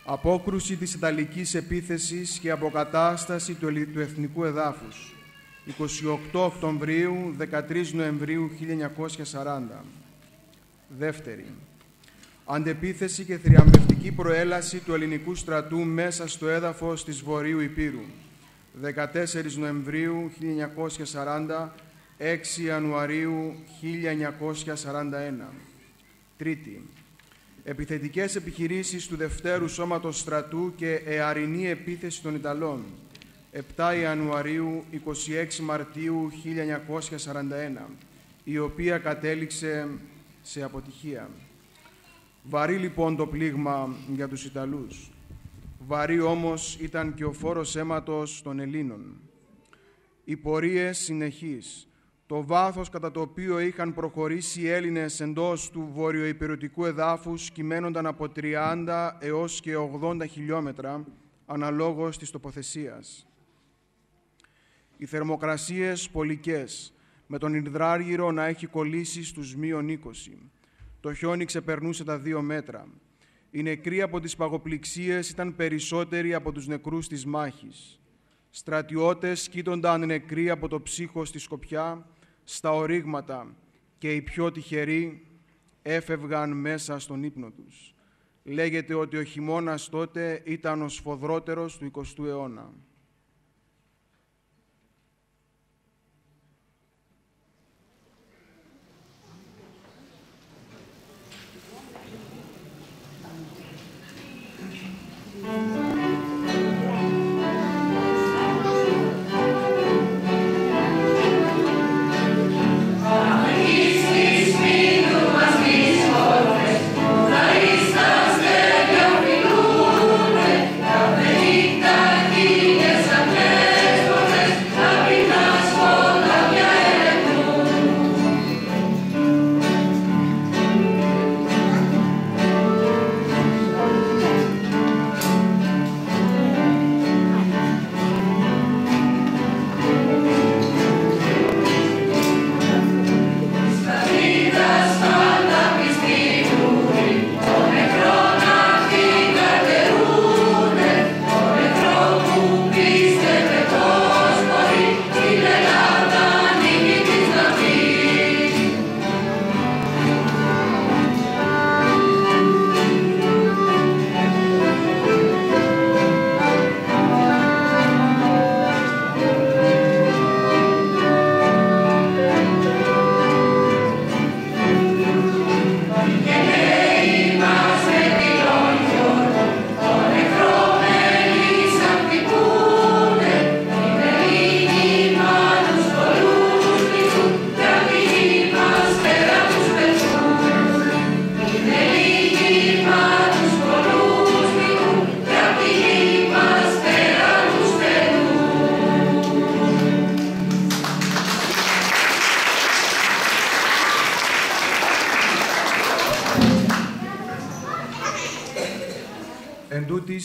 απόκρουση της ιταλικής επίθεσης και αποκατάσταση του εθνικού εδάφους, 28 Οκτωβρίου, 13 Νοεμβρίου 1940. Δεύτερη, αντεπίθεση και θριαμβευτική προέλαση του ελληνικού στρατού μέσα στο έδαφος της Βορείου Υπήρου, 14 Νοεμβρίου 1940, 6 Ιανουαρίου 1941. Τρίτη, επιθετικές επιχειρήσεις του Δευτέρου Σώματος Στρατού και εαρινή επίθεση των Ιταλών, 7 Ιανουαρίου, 26 Μαρτίου 1941, η οποία κατέληξε σε αποτυχία. Βαρύ λοιπόν το πλήγμα για τους Ιταλούς. Βαρύ όμως ήταν και ο φόρος αίματος των Ελλήνων. Οι πορείες συνεχείς. Το βάθος κατά το οποίο είχαν προχωρήσει οι Έλληνες εντός του βορειοϊπηρετικού εδάφους κυμαίνονταν από 30 έως και 80 χιλιόμετρα, αναλόγως της τοποθεσίας. Οι θερμοκρασίες πολικές, με τον υδράργυρο να έχει κολλήσει στους -20. Το χιόνι ξεπερνούσε τα 2 μέτρα. Οι νεκροί από τις παγοπληξίες ήταν περισσότεροι από τους νεκρούς της μάχης. Στρατιώτες κοίτονταν νεκροί από το ψύχο στη Σκοπιά, στα ορίγματα, και οι πιο τυχεροί έφευγαν μέσα στον ύπνο τους. Λέγεται ότι ο χειμώνας τότε ήταν ο σφοδρότερος του 20ου αιώνα.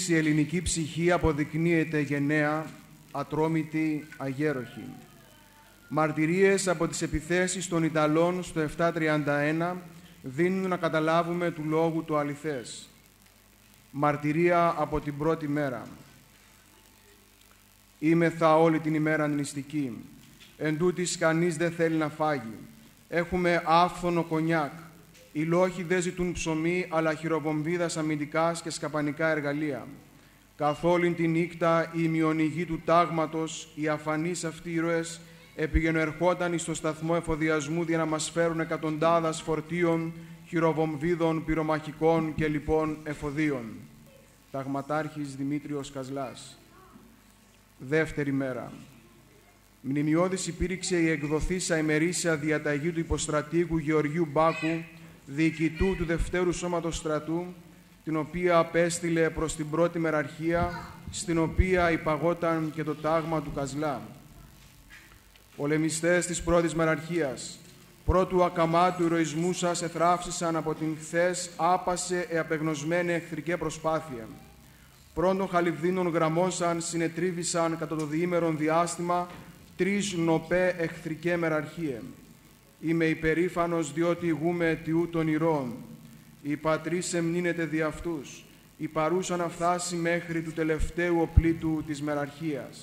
Η ελληνική ψυχή αποδεικνύεται γενναία, ατρόμητη, αγέροχη. Μαρτυρίες από τις επιθέσεις των Ιταλών στο 731 δίνουν να καταλάβουμε του λόγου το αληθές. Μαρτυρία από την πρώτη μέρα. Είμεθα όλη την ημέρα νηστική. Εν τούτης κανείς δεν θέλει να φάγει. Έχουμε άφθονο κονιάκ. Οι λόχοι δεν ζητούν ψωμί, αλλά χειροβομβίδας αμυντικάς και σκαπανικά εργαλεία. Καθ' όλην τη νύχτα, οι ημιονηγοί του τάγματος, οι αφανείς αυτοί ήρωες, επηγενοερχόταν εις το σταθμό εφοδιασμού για να μας φέρουν εκατοντάδας φορτίων, χειροβομβίδων, πυρομαχικών και λοιπών εφοδίων. Ταγματάρχης Δημήτριος Κασλάς. Δεύτερη μέρα. Μνημιώδης υπήρξε η εκδοθήσα ημερήσια διαταγή του υποστρατήγου Γεωργίου Μπάκου, διοικητού του Δευτέρου Σώματος Στρατού, την οποία απέστειλε προς την πρώτη μεραρχία, στην οποία υπαγόταν και το τάγμα του Κασλά. Πολεμιστές της πρώτης μεραρχίας, πρώτου ακαμά του ηρωισμού σας εθράψησαν από την χθες άπασε εαπεγνωσμένη εχθρική προσπάθεια. Πρώτων χαλιβδίνων γραμμώσαν, συνετρίβησαν κατά το διήμερον διάστημα 3 νοπέ εχθρικέ μεραρχίε. Είμαι υπερήφανος διότι ηγούμε αιτιού των ηρώων. Η πατρίς εμνύνεται δι' αυτούς, η παρούσα να φτάσει μέχρι του τελευταίου οπλίτου της μεραρχίας.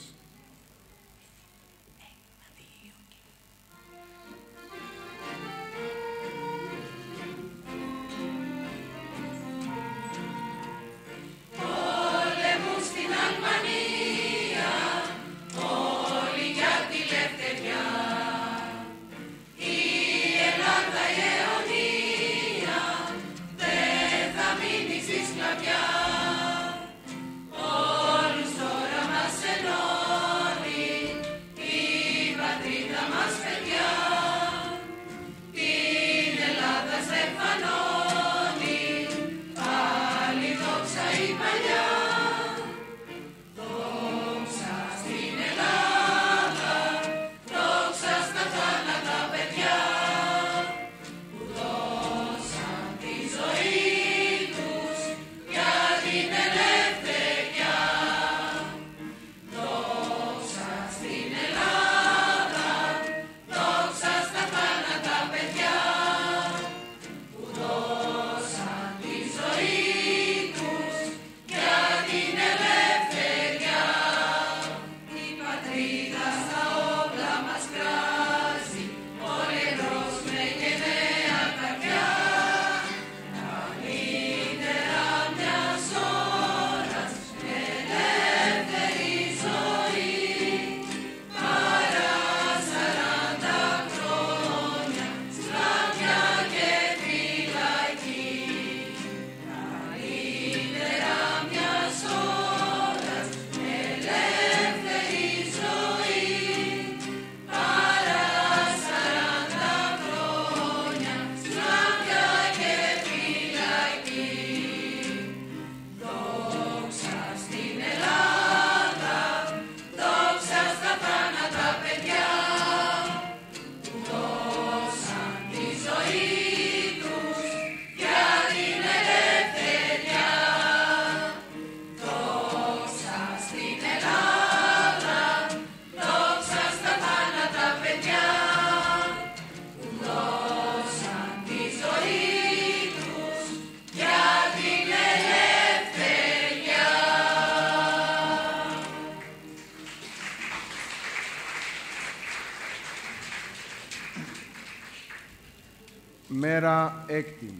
Έκτη.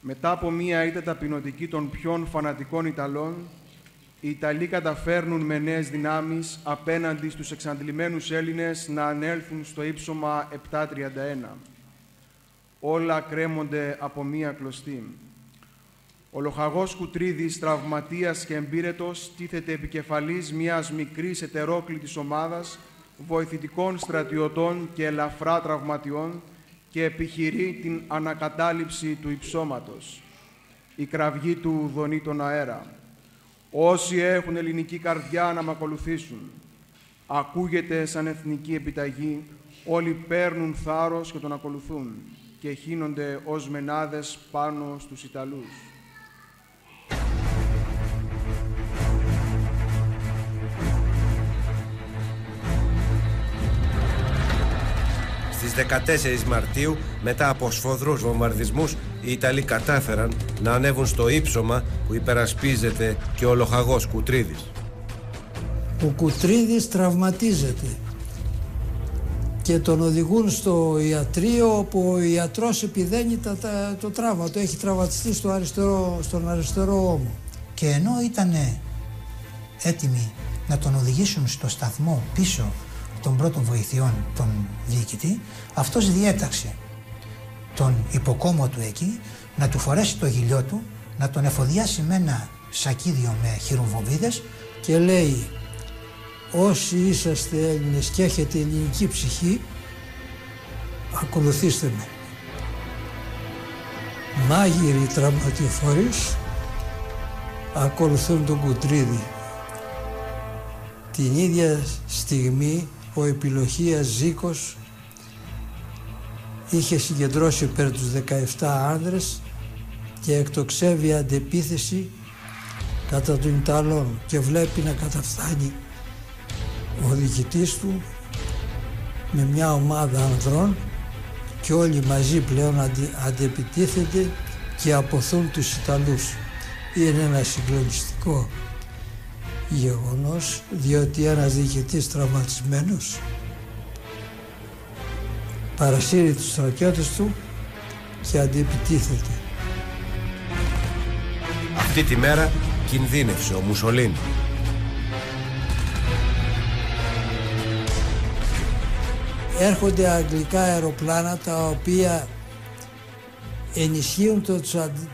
Μετά από μία ήττα ταπεινωτική των πιο φανατικών Ιταλών, οι Ιταλοί καταφέρνουν με νέες δυνάμεις απέναντι στους εξαντλημένους Έλληνες να ανέλθουν στο ύψωμα 731. Όλα κρέμονται από μία κλωστή. Ο λοχαγός Κουτρίδης, τραυματίας και εμπύρετος, τίθεται επικεφαλής μιας μικρής ετερόκλητης ομάδας βοηθητικών στρατιωτών και ελαφρά τραυματιών και επιχειρεί την ανακατάληψη του υψώματος. Η κραυγή του δονεί τον αέρα. Όσοι έχουν ελληνική καρδιά να μ' ακολουθήσουν. Ακούγεται σαν εθνική επιταγή, όλοι παίρνουν θάρρος και τον ακολουθούν και χύνονται ως μενάδες πάνω στους Ιταλούς. Στις 14 Μαρτίου, μετά από σφοδρούς βομβαρδισμούς, οι Ιταλοί κατάφεραν να ανέβουν στο ύψωμα που υπερασπίζεται και ο λοχαγός Κουτρίδης. Ο Κουτρίδης τραυματίζεται και τον οδηγούν στο ιατρείο, όπου ο ιατρός επιδένει το τραύμα. Το έχει τραυματιστεί στον αριστερό ώμο. Και ενώ ήταν έτοιμοι να τον οδηγήσουν στο σταθμό πίσω των πρώτων βοηθειών, τον διοικητή, αυτός διέταξε τον υποκόμο του εκεί να του φορέσει το γυλιό του, να τον εφοδιάσει με ένα σακίδιο με χειροβομβίδες και λέει: όσοι είσαστε Έλληνες και έχετε ελληνική ψυχή, ακολουθήστε με. Μάγειροι τραυματιοφορείς ακολουθούν τον Κουτρίδη. Την ίδια στιγμή ο επιλοχίας Ζήκος είχε συγκεντρώσει πέρα τους 17 άνδρες και εκτοξεύει αντεπίθεση κατά των Ιταλών και βλέπει να καταφθάνει ο διοικητής του με μια ομάδα ανδρών και όλοι μαζί πλέον αντεπιτίθεται και αποθούν τους Ιταλούς. Είναι ένα συγκλονιστικό γεγονός, διότι ένας διοικητής τραυματισμένος παρασύρει τους στρατιώτες του και αντεπιτίθεται. Αυτή τη μέρα κινδύνευσε ο Μουσολίνι. Έρχονται αγγλικά αεροπλάνα τα οποία ενισχύουν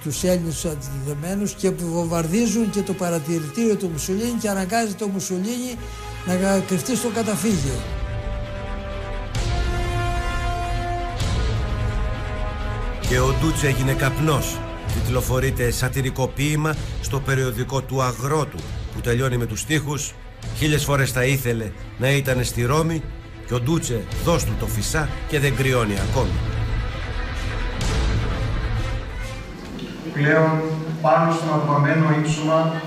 τους Έλληνες τους αντιτιθεμένους και που βομβαρδίζουν και το παρατηρητήριο του Μουσολίνι και αναγκάζει το Μουσολίνι να κρυφτεί στο καταφύγιο. Και ο Ντούτσε έγινε καπνός. Τιτλοφορείται σατυρικό ποίημα στο περιοδικό του Αγρότου που τελειώνει με τους στίχους «Χίλιες φορές θα ήθελε να ήταν στη Ρώμη και ο Ντούτσε δώσ' του το φυσά και δεν κρυώνει ακόμη». Πλέον πάνω στον αγωμένο ύψωμα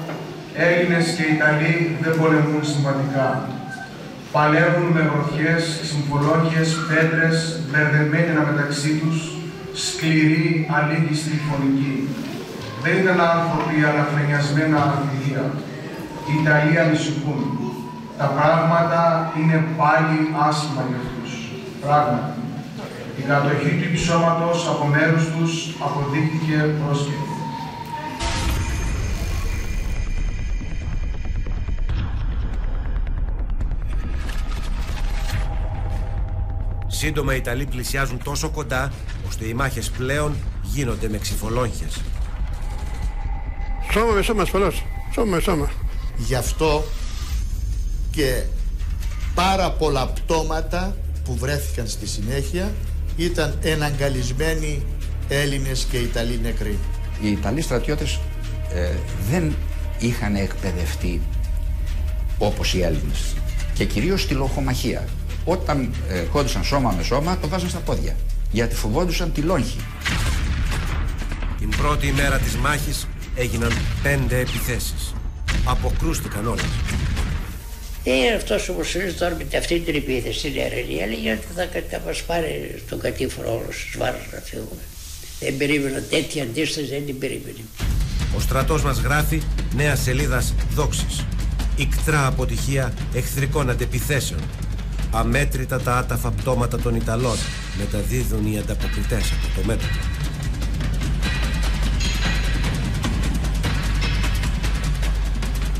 Έλληνες και Ιταλοί δεν πολεμούν συμβατικά. Παλεύουν με γροθιές, ξυμφολόγιες, πέτρες, μπερδεμένα μεταξύ τους, σκληρή, αλήγιστη φωνική. Δεν ήταν άνθρωποι, αλλά φρενιασμένα αμφιβεία. Οι Ιταλοί ανησυχούν. Τα πράγματα είναι πάλι άσχημα για αυτούς. Πράγματι, η κατοχή του υψώματος από μέρους τους αποδείχθηκε πρόσχετη. Σύντομα οι Ιταλοί πλησιάζουν τόσο κοντά, ώστε οι μάχες πλέον γίνονται με ξυφολόγχες. Σώμα με σώμα, ασφαλώς. Σώμα με σώμα. Γι' αυτό και πάρα πολλά πτώματα που βρέθηκαν στη συνέχεια ήταν εναγκαλισμένοι Έλληνες και Ιταλοί νεκροί. Οι Ιταλοί στρατιώτες δεν είχαν εκπαιδευτεί όπως οι Έλληνες και κυρίως στη λοχομαχία. Όταν κόντουσαν σώμα με σώμα, το βάζαν στα πόδια, γιατί φοβόντουσαν τη λόγχη. Την πρώτη ημέρα της μάχης έγιναν 5 επιθέσεις. Αποκρούστηκαν όλες. Αυτός ο Μουσολίνης τώρα με αυτή την επίθεση στην Ερενία έλεγε ότι θα μας πάρει στον κατήφορο όλος τους βάρους να φύγουμε. Δεν περίμενα τέτοια αντίσταση, δεν την περίμενε. Ο στρατός μας γράφει νέα σελίδας δόξης. Ικτρά αποτυχία εχθρικών αντεπιθέσεων. Αμέτρητα τα άταφα πτώματα των Ιταλών μεταδίδουν οι ανταποκριτές από το μέτωπο.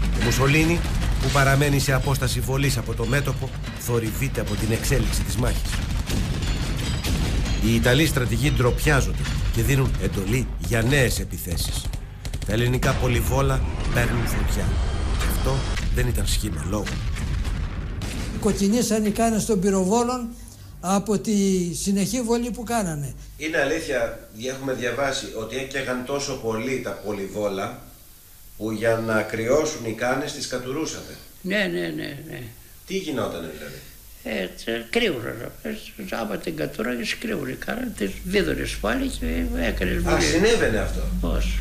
Ο Μουσολίνι, που παραμένει σε απόσταση βολής από το μέτωπο, θορυβείται από την εξέλιξη της μάχης. Οι Ιταλοί στρατηγοί ντροπιάζονται και δίνουν εντολή για νέες επιθέσεις. Τα ελληνικά πολυβόλα παίρνουν φωτιά. Αυτό δεν ήταν σχήμα λόγου. Κοκκινήσαν οι κάνες των πυροβόλων από τη συνεχή βολή που κάνανε. Είναι αλήθεια, έχουμε διαβάσει ότι έκαιγαν τόσο πολύ τα πολυβόλα που για να κρυώσουν οι κάνες τις κατουρούσατε. Ναι. Τι γινότανε δηλαδή? Κρύβουν. Άμα την κατουράγες κρύβουν οι κάνες, τις βίδωνες πάλι και έκανες βολή. Α, συνέβαινε αυτό. Πώς.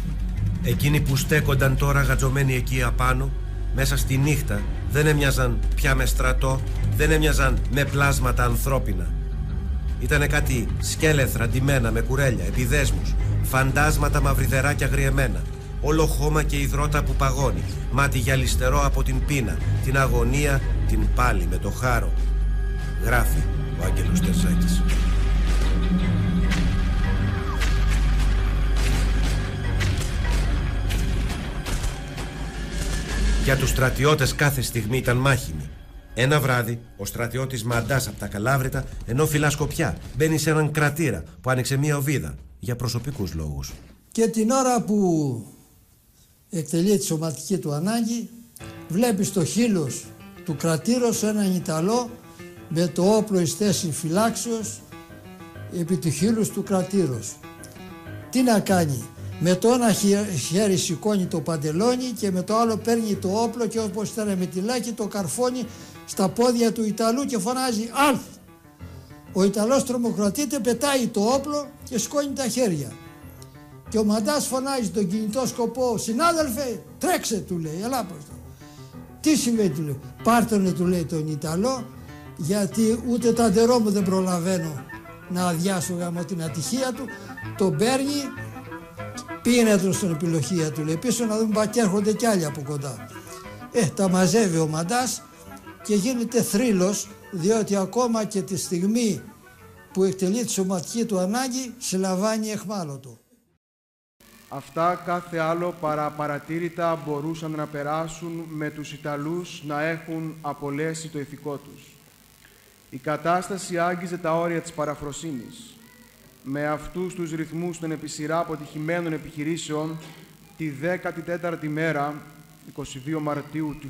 Εκείνοι που στέκονταν τώρα γατζωμένοι εκεί απάνω, μέσα στη νύχτα, δεν έμοιαζαν πια με στρατό, δεν έμοιαζαν με πλάσματα ανθρώπινα. Ήτανε κάτι σκέλεθρα ντυμένα με κουρέλια, επιδέσμους, φαντάσματα μαυριδερά και αγριεμένα, όλο χώμα και υδρότα που παγώνει, μάτι γυαλιστερό από την πείνα, την αγωνία, την πάλη με το χάρο. Γράφει ο Άγγελος Τερζάκης. Για τους στρατιώτες κάθε στιγμή ήταν μάχημη. Ένα βράδυ, ο στρατιώτης Μαντάς από τα Καλάβρητα, ενώ φυλά σκοπιά, μπαίνει σε έναν κρατήρα που άνοιξε μία οβίδα για προσωπικούς λόγους. Και την ώρα που εκτελεί τη σωματική του ανάγκη, βλέπει στο χείλος του κρατήρος έναν Ιταλό με το όπλο εις θέση φυλάξεως επί του χείλους του κρατήρος. Τι να κάνει? Με το ένα χέρι σηκώνει το παντελόνι και με το άλλο παίρνει το όπλο και όπως ήταν με τη λάκη το καρφώνει στα πόδια του Ιταλού και φωνάζει «Αλθ!». Ο Ιταλός τρομοκρατείται, πετάει το όπλο και σηκώνει τα χέρια. Και ο Μαντάς φωνάζει τον κινητό σκοπό «Συνάδελφε, τρέξε!», του λέει, «Ελά προς το». «Τι συμβαίνει?», του λέει, «Πάρτονε», του λέει, «τον Ιταλό γιατί ούτε τα ντερό μου δεν προλαβαίνω να αδειάσω γαμώ την ατυχία του. Τον παίρνει, πίνε τον στον επιλοχία του, λέει πίσω να δούμε και έρχονται κι άλλοι από κοντά. Τα μαζεύει ο Μαντάς και γίνεται θρύλος, διότι ακόμα και τη στιγμή που εκτελεί τη σωματική του ανάγκη συλλαμβάνει αιχμάλωτο. Αυτά κάθε άλλο παρά παρατήρητα μπορούσαν να περάσουν με τους Ιταλούς να έχουν απολέσει το ηθικό τους. Η κατάσταση άγγιζε τα όρια της παραφροσύνης. Με αυτούς τους ρυθμούς των επί σειρά αποτυχημένων επιχειρήσεων, τη 14η μέρα, 22 Μαρτίου του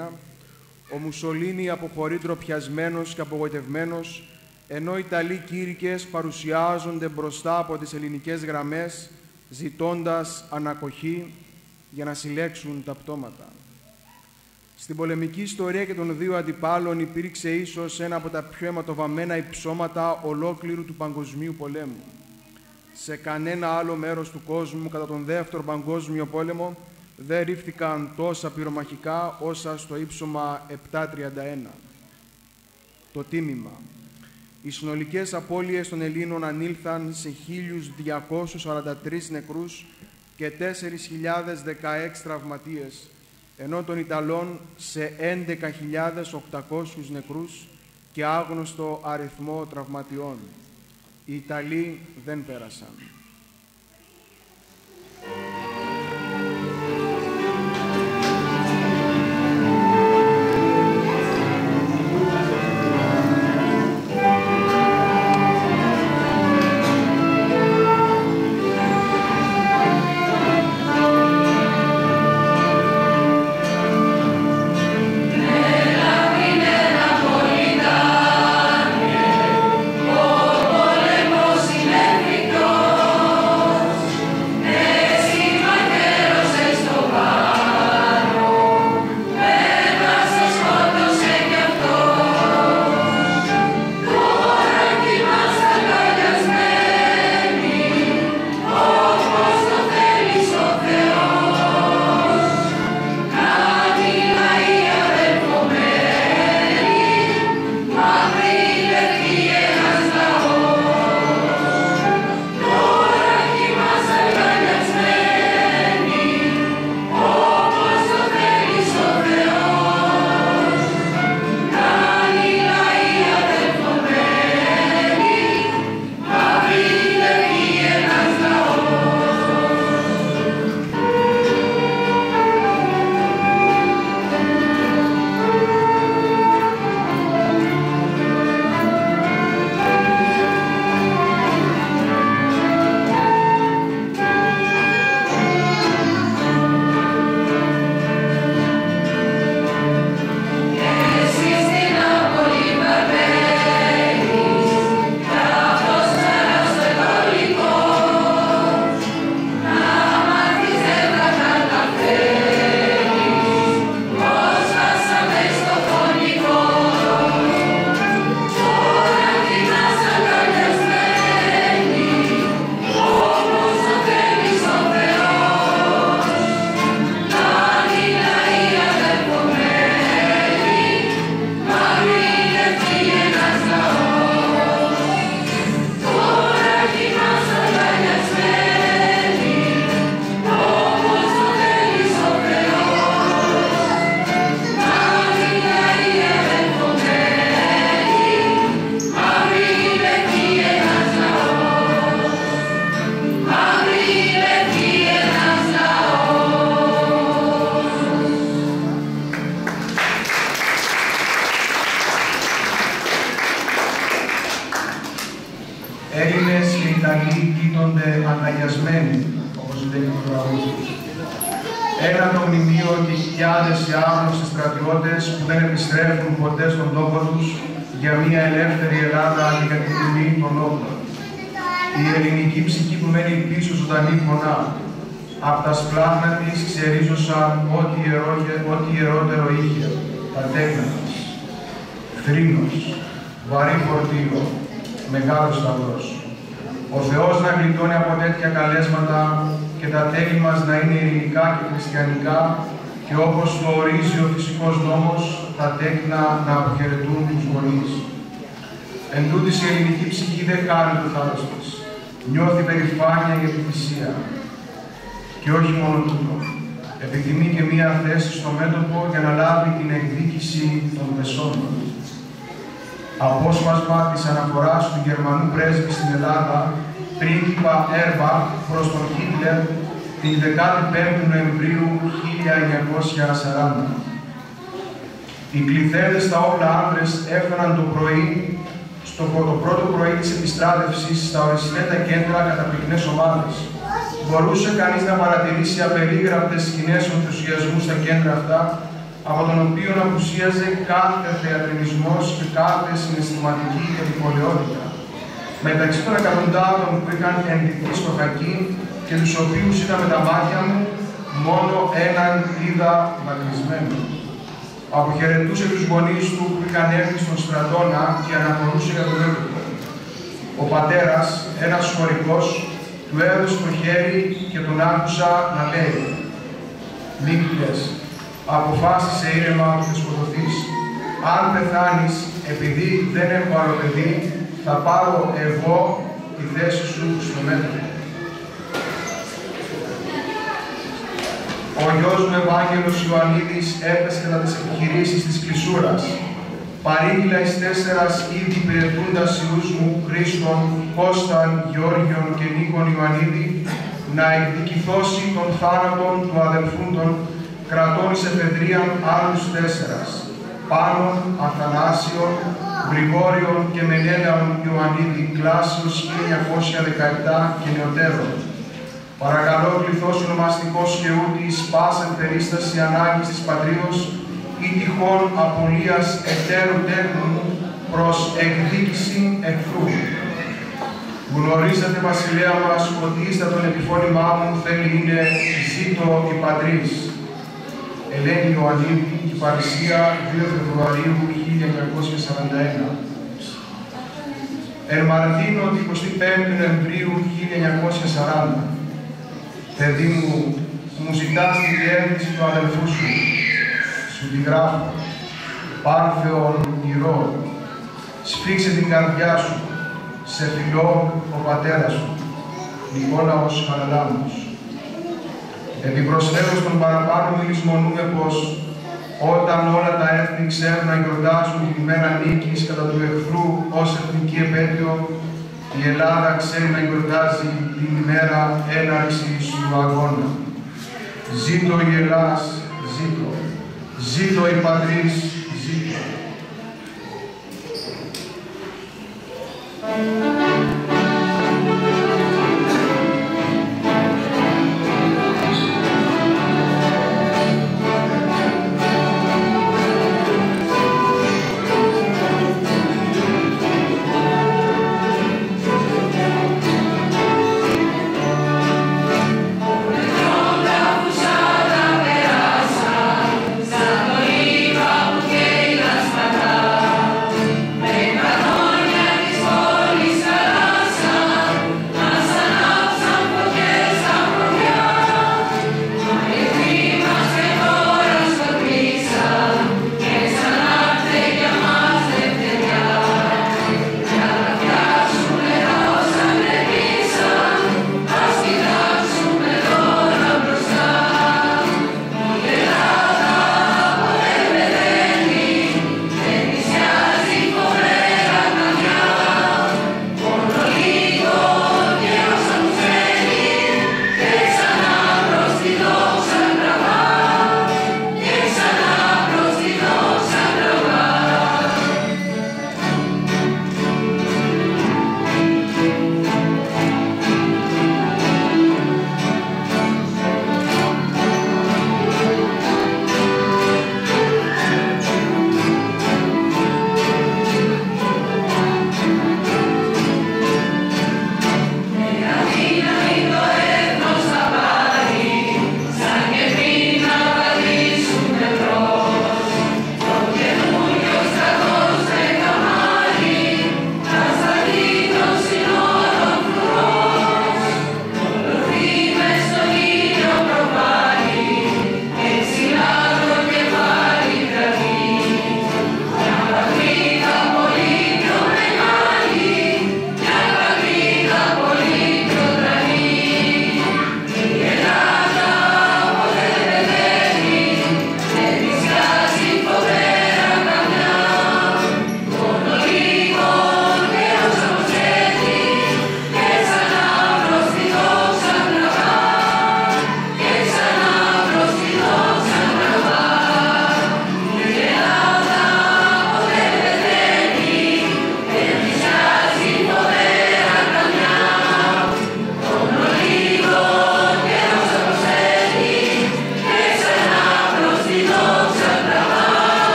1941, ο Μουσολίνι αποχωρεί ντροπιασμένος και απογοητευμένος, ενώ οι Ιταλοί κήρυκες παρουσιάζονται μπροστά από τις ελληνικές γραμμές, ζητώντας ανακοχή για να συλλέξουν τα πτώματα. Στην πολεμική ιστορία και των δύο αντιπάλων υπήρξε ίσως ένα από τα πιο αιματοβαμμένα υψώματα ολόκληρου του Παγκοσμίου Πολέμου. Σε κανένα άλλο μέρος του κόσμου κατά τον Δεύτερο Παγκόσμιο Πόλεμο δεν ρίχθηκαν τόσα πυρομαχικά όσα στο ύψωμα 731. Το τίμημα. Οι συνολικές απώλειες των Ελλήνων ανήλθαν σε 1.243 νεκρούς και 4.016 τραυματίες, ενώ των Ιταλών σε 11.800 νεκρούς και άγνωστο αριθμό τραυματιών. Οι Ιταλοί δεν πέρασαν. τα τέκνα να αποχαιρετούν τους γονείς. Εν τούτης η ελληνική ψυχή δεν χάνει το θάρρος της. Νιώθει περηφάνεια για τη θυσία. Και όχι μόνο τούτο. Επιθυμεί και μία θέση στο μέτωπο για να λάβει την εκδίκηση των πεσών. Απόσπασμα της αναφοράς του Γερμανού πρέσβη στην Ελλάδα, πρίγκιπα Erbach προς τον Χίτλερ, την 15η Νοεμβρίου 1940. Οι κληθέδες στα όπλα άνδρες έφταναν το πρωί, το πρώτο πρωί της επιστράτευσης, στα ορισινέτα κέντρα κατά πληγνές ομάδες. Μπορούσε κανείς να παρατηρήσει απερίγραπτες σκηνές ενθουσιασμού στα κέντρα αυτά, από τον οποίο απουσίαζε κάθε θεατρινισμός και κάθε συναισθηματική επιπολαιότητα. Μεταξύ των εκατοντάδων που είχαν ενδυθεί στο χακί και τους οποίους είδα με τα μάτια μου, μόνο έναν είδα δακρυσμένο. Αποχαιρετούσε τους γονείς του που είχαν έρθει στον στρατόνα και αναχωρούσε για τον έρωτο. Ο πατέρας, ένας χωρικός, του έδωσε το χέρι και τον άκουσα να λέει «Μην κλαις, αποφάσισε ήρεμα ότι θα σκοτωθείς. Αν πεθάνεις, επειδή δεν έχω άλλο παιδί, θα πάρω εγώ τη θέση σου στο μέτωπο». Ο γιος μου Ευάγγελος Ιωαννίδης έπεσε κατά τις επιχειρήσεις της κλεισούρας. Παρήγγειλα εις τέσσερας ήδη υπηρετούντας ιούς μου, Χρήστον, Κώσταν, Γεώργιον και Νίκον Ιωαννίδη, να εκδικηθώσει τον θάνατον του αδελφούντων, κρατών εις εφεδρίαν άλλους τέσσερας, Πάνων, Αθανάσιον, Γρηγόριον και Μενέλαον Ιωαννίδη, κλάσσεως 1917 και νεωτέρων. Παρακαλώ κληθώς ονομαστικός και ούτη εις πάσαν περίσταση ανάγκης της πατρίδος ή τυχόν απολίας εταίρου τέχνου προς εκδίκηση εχθρού. Γνωρίζατε, βασιλέα μας, ότι ίστατον επιφώνημά μου θέλει είναι ζήτω η πατρίς. Ελένη Ιωαννίδη, Παρισία, 2 Φεβρουαρίου 1941. Ερμαρδίνο, 25 Νοεμβρίου 1940. Παιδί μου, μου ζητάς τη διεύθυνση του αδελφού σου. Σου τη γράφω. Πάρθεον ηρώ. Σφίξε την καρδιά σου. Σε φιλώ ο πατέρας σου. Νικόλαος Χαραλάμος. Επιπροσθέτω στον παραπάνω μιλισμονούμε πως όταν όλα τα έθνη ξέρουν να γιορτάζουν την ημέρα νίκης κατά του εχθρού ως εθνική επέτειο, η Ελλάδα ξέρει να γιορτάζει την ημέρα έναρξης του αγώνα. Ζήτω η Ελλάς, ζήτω. Ζήτω η πατρίς, ζήτω.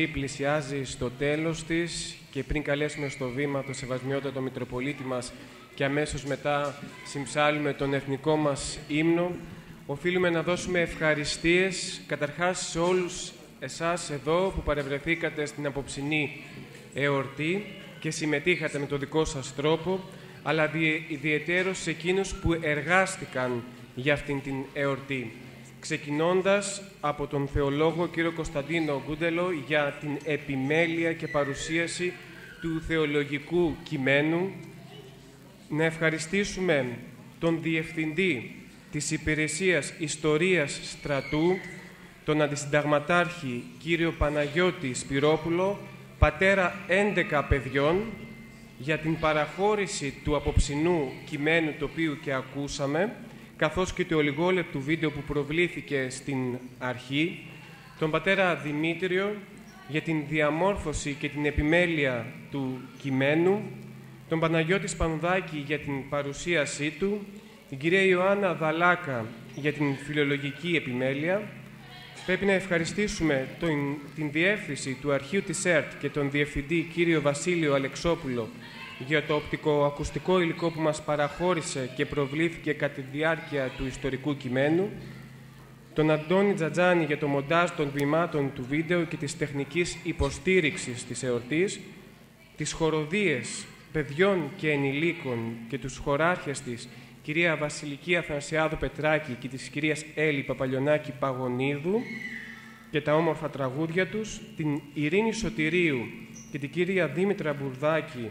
αυτή πλησιάζει στο τέλος της και πριν καλέσουμε στο βήμα το σεβασμιότατο Μητροπολίτη μας και αμέσως μετά συμψάλλουμε τον εθνικό μας ύμνο, οφείλουμε να δώσουμε ευχαριστίες καταρχάς σε όλους εσάς εδώ που παρευρεθήκατε στην απόψινή εορτή και συμμετείχατε με τον δικό σας τρόπο, αλλά ιδιαιτέρως σε εκείνους που εργάστηκαν για αυτήν την εορτή. Ξεκινώντας από τον θεολόγο κύριο Κωνσταντίνο Γκούντελο για την επιμέλεια και παρουσίαση του θεολογικού κειμένου, να ευχαριστήσουμε τον Διευθυντή της Υπηρεσίας Ιστορίας Στρατού, τον Αντισυνταγματάρχη κύριο Παναγιώτη Σπυρόπουλο, πατέρα 11 παιδιών, για την παραχώρηση του απόψινού κειμένου το οποίο και ακούσαμε, καθώς και το ολιγόλεπτου βίντεο που προβλήθηκε στην αρχή, τον πατέρα Δημήτριο για την διαμόρφωση και την επιμέλεια του κειμένου, τον Παναγιώτη Σπανδάκη για την παρουσίασή του, την κυρία Ιωάννα Δαλάκα για την φιλολογική επιμέλεια. Πρέπει να ευχαριστήσουμε την διεύθυνση του αρχείου της ΕΡΤ και τον διευθυντή κύριο Βασίλειο Αλεξόπουλο για το οπτικοακουστικό υλικό που μας παραχώρησε και προβλήθηκε κατά τη διάρκεια του ιστορικού κειμένου, τον Αντώνη Τζατζάνη για το μοντάζ των τμήματων του βίντεο και της τεχνικής υποστήριξης της εορτής, τις χοροδίες παιδιών και ενηλίκων και τους χοράρχες της, κυρία Βασιλική Αθανασιάδου Πετράκη και της κυρίας Έλλη Παπαλιονάκη Παγωνίδου και τα όμορφα τραγούδια τους, την Ειρήνη Σωτηρίου και την κυρία Δήμητρα Μπουρδάκη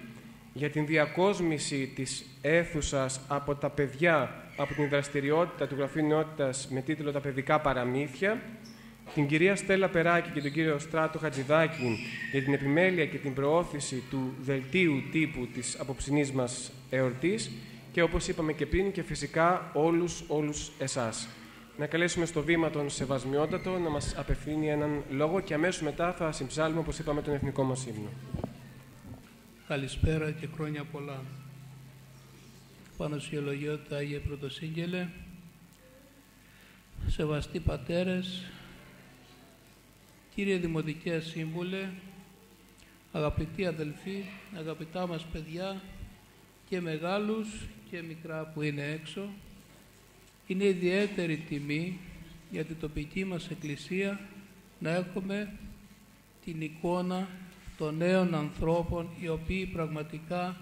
για την διακόσμηση της αίθουσας από τα παιδιά από την δραστηριότητα του Γραφείου Νεότητας με τίτλο «Τα παιδικά παραμύθια», την κυρία Στέλλα Περάκη και τον κύριο Στράτο Χατζηδάκη για την επιμέλεια και την προώθηση του δελτίου τύπου της απόψινής μας εορτής και, όπως είπαμε και πριν, και φυσικά όλους εσάς. Να καλέσουμε στο βήμα τον Σεβασμιότατο να μας απευθύνει έναν λόγο και αμέσως μετά θα συμψάλλουμε, όπως είπαμε, τον εθνικό μας ύμνο. Καλησπέρα και χρόνια πολλά. Πάνω στη Ιολογιότητα Άγιε Πρωτοσύγγελε, σεβαστοί πατέρες, κύριε Δημοτικέ Σύμβουλε, αγαπητοί αδελφοί, αγαπητά μας παιδιά, και μεγάλους και μικρά που είναι έξω, είναι ιδιαίτερη τιμή για την τοπική μας εκκλησία να έχουμε την εικόνα των νέων ανθρώπων, οι οποίοι πραγματικά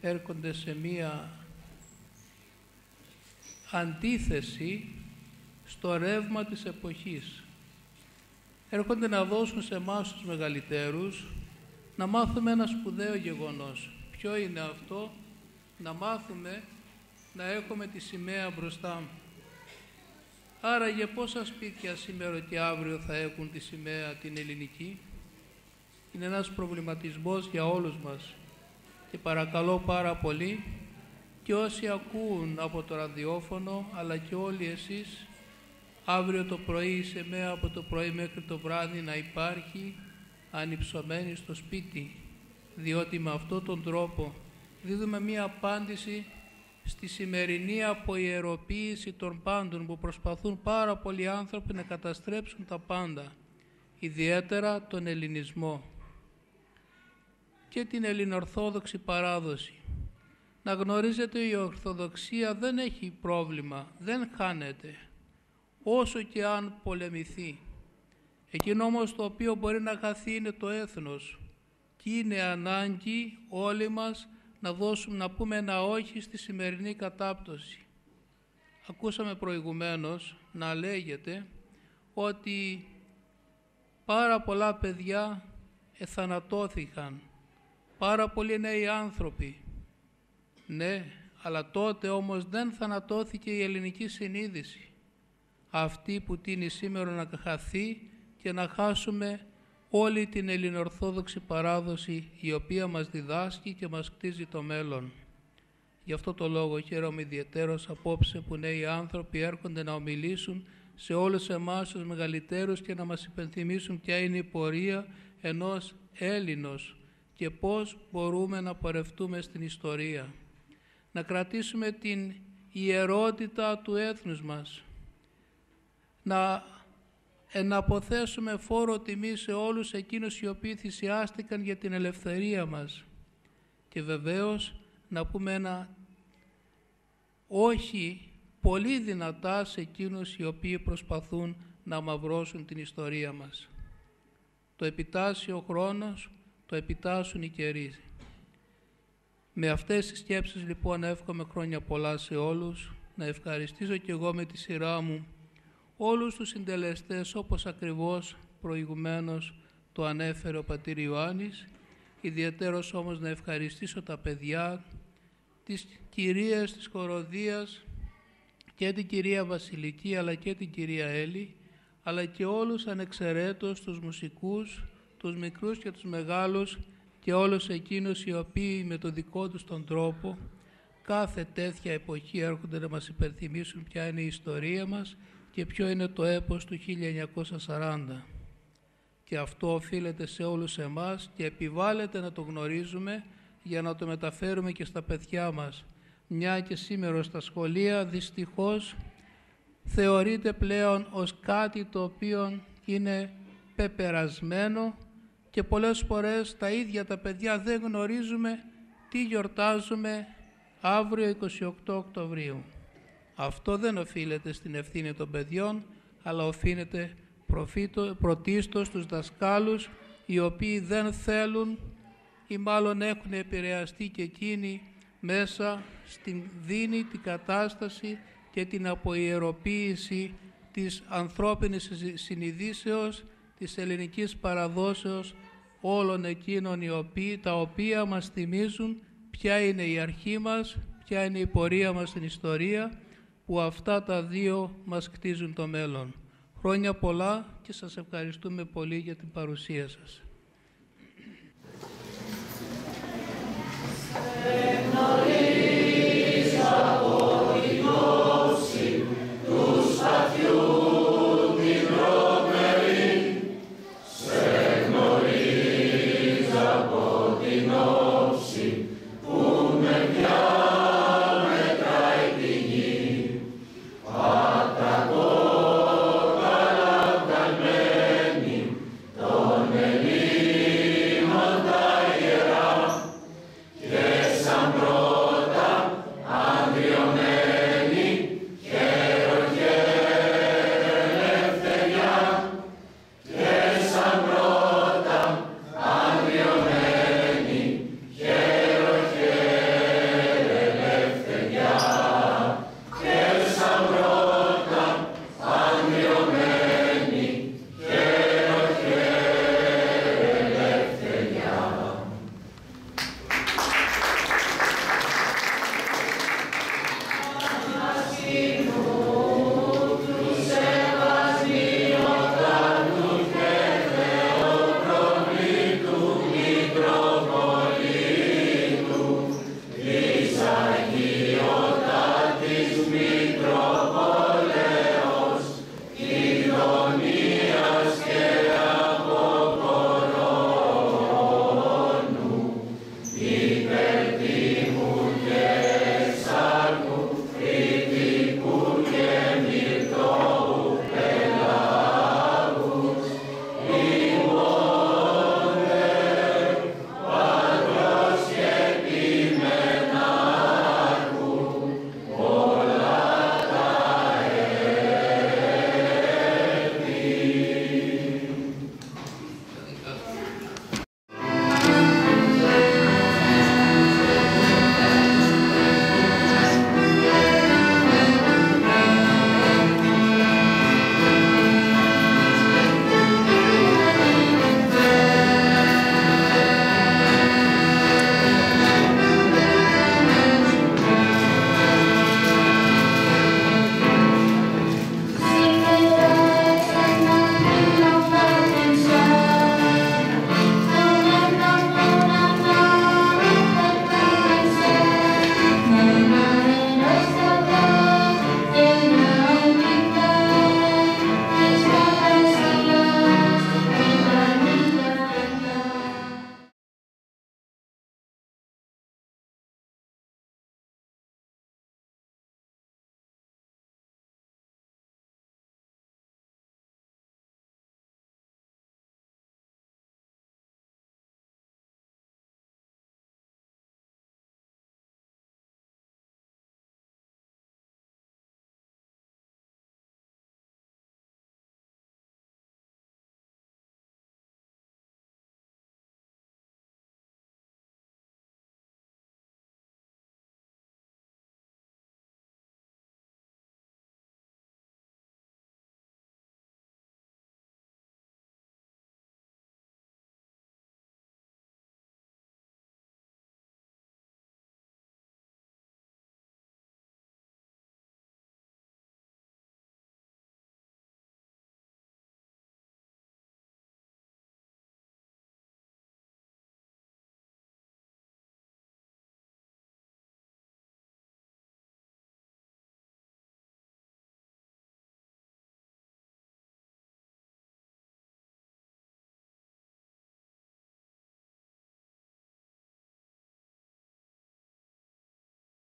έρχονται σε μία αντίθεση στο ρεύμα της εποχής. Έρχονται να δώσουν σε εμάς τους μεγαλυτέρους να μάθουμε ένα σπουδαίο γεγονός. Ποιο είναι αυτό? Να μάθουμε να έχουμε τη σημαία μπροστά. Άρα για πόσα σπίτια σήμερα και αύριο θα έχουν τη σημαία την ελληνική? Είναι ένας προβληματισμός για όλους μας. Και παρακαλώ πάρα πολύ και όσοι ακούουν από το ραδιόφωνο, αλλά και όλοι εσείς, αύριο το πρωί η σημαία από το πρωί μέχρι το βράδυ να υπάρχει ανυψωμένη στο σπίτι. Διότι με αυτόν τον τρόπο δίδουμε μία απάντηση στη σημερινή αποιεροποίηση των πάντων, που προσπαθούν πάρα πολλοί άνθρωποι να καταστρέψουν τα πάντα, ιδιαίτερα τον ελληνισμό και την ελληνορθόδοξη παράδοση. Να γνωρίζετε, η Ορθοδοξία δεν έχει πρόβλημα, δεν χάνεται, όσο και αν πολεμηθεί. Εκείνο όμως το οποίο μπορεί να χαθεί είναι το έθνος και είναι ανάγκη όλοι μας να πούμε ένα όχι στη σημερινή κατάπτωση. Ακούσαμε προηγουμένως να λέγεται ότι πάρα πολλά παιδιά εθανατώθηκαν, πάρα πολλοί νέοι άνθρωποι. Ναι, αλλά τότε όμως δεν θανατώθηκε η ελληνική συνείδηση, αυτή που τείνει σήμερα να χαθεί και να χάσουμε όλη την ελληνορθόδοξη παράδοση, η οποία μας διδάσκει και μας κτίζει το μέλλον. Γι' αυτό το λόγο χαίρομαι ιδιαιτέρως απόψε που νέοι άνθρωποι έρχονται να ομιλήσουν σε όλους εμάς τους μεγαλυτέρους και να μας υπενθυμίσουν ποια είναι η πορεία ενός Έλληνος και πώς μπορούμε να πορευτούμε στην ιστορία. Να κρατήσουμε την ιερότητα του έθνους μας. Να εναποθέσουμε φόρο τιμή σε όλους εκείνους οι οποίοι θυσιάστηκαν για την ελευθερία μας. Και βεβαίως να πούμε ένα όχι πολύ δυνατά σε εκείνους οι οποίοι προσπαθούν να μαυρώσουν την ιστορία μας. Το επιτάσσει ο χρόνος, το επιτάσσουν οι καιροί. Με αυτές τις σκέψεις λοιπόν εύχομαι χρόνια πολλά σε όλους, να ευχαριστήσω και εγώ με τη σειρά μου όλους τους συντελεστές, όπως ακριβώς προηγουμένως το ανέφερε ο πατήρ Ιωάννης, ιδιαιτέρως όμως να ευχαριστήσω τα παιδιά, τις κυρίες της Χοροδίας και την κυρία Βασιλική αλλά και την κυρία Έλλη, αλλά και όλους ανεξαιρέτως τους μουσικούς, τους μικρούς και τους μεγάλους και όλους εκείνους οι οποίοι με το δικό τους τον τρόπο κάθε τέτοια εποχή έρχονται να μας υπενθυμίσουν ποια είναι η ιστορία μας και ποιο είναι το έπος του 1940. Και αυτό οφείλεται σε όλους εμάς και επιβάλλεται να το γνωρίζουμε για να το μεταφέρουμε και στα παιδιά μας. Μια και σήμερα στα σχολεία δυστυχώς θεωρείται πλέον ως κάτι το οποίο είναι πεπερασμένο και πολλές φορές τα ίδια τα παιδιά δεν γνωρίζουμε τι γιορτάζουμε αύριο 28 Οκτωβρίου. Αυτό δεν οφείλεται στην ευθύνη των παιδιών, αλλά οφείλεται πρωτίστως στους δασκάλους, οι οποίοι δεν θέλουν ή μάλλον έχουν επηρεαστεί και εκείνοι μέσα στην δίνη, την κατάσταση και την αποιερωποίηση της ανθρώπινης συνειδήσεως, της ελληνικής παραδόσεως, όλων εκείνων τα οποία μας θυμίζουν ποια είναι η αρχή μας, ποια είναι η πορεία μας στην ιστορία, που αυτά τα δύο μας κτίζουν το μέλλον. Χρόνια πολλά και σας ευχαριστούμε πολύ για την παρουσία σας.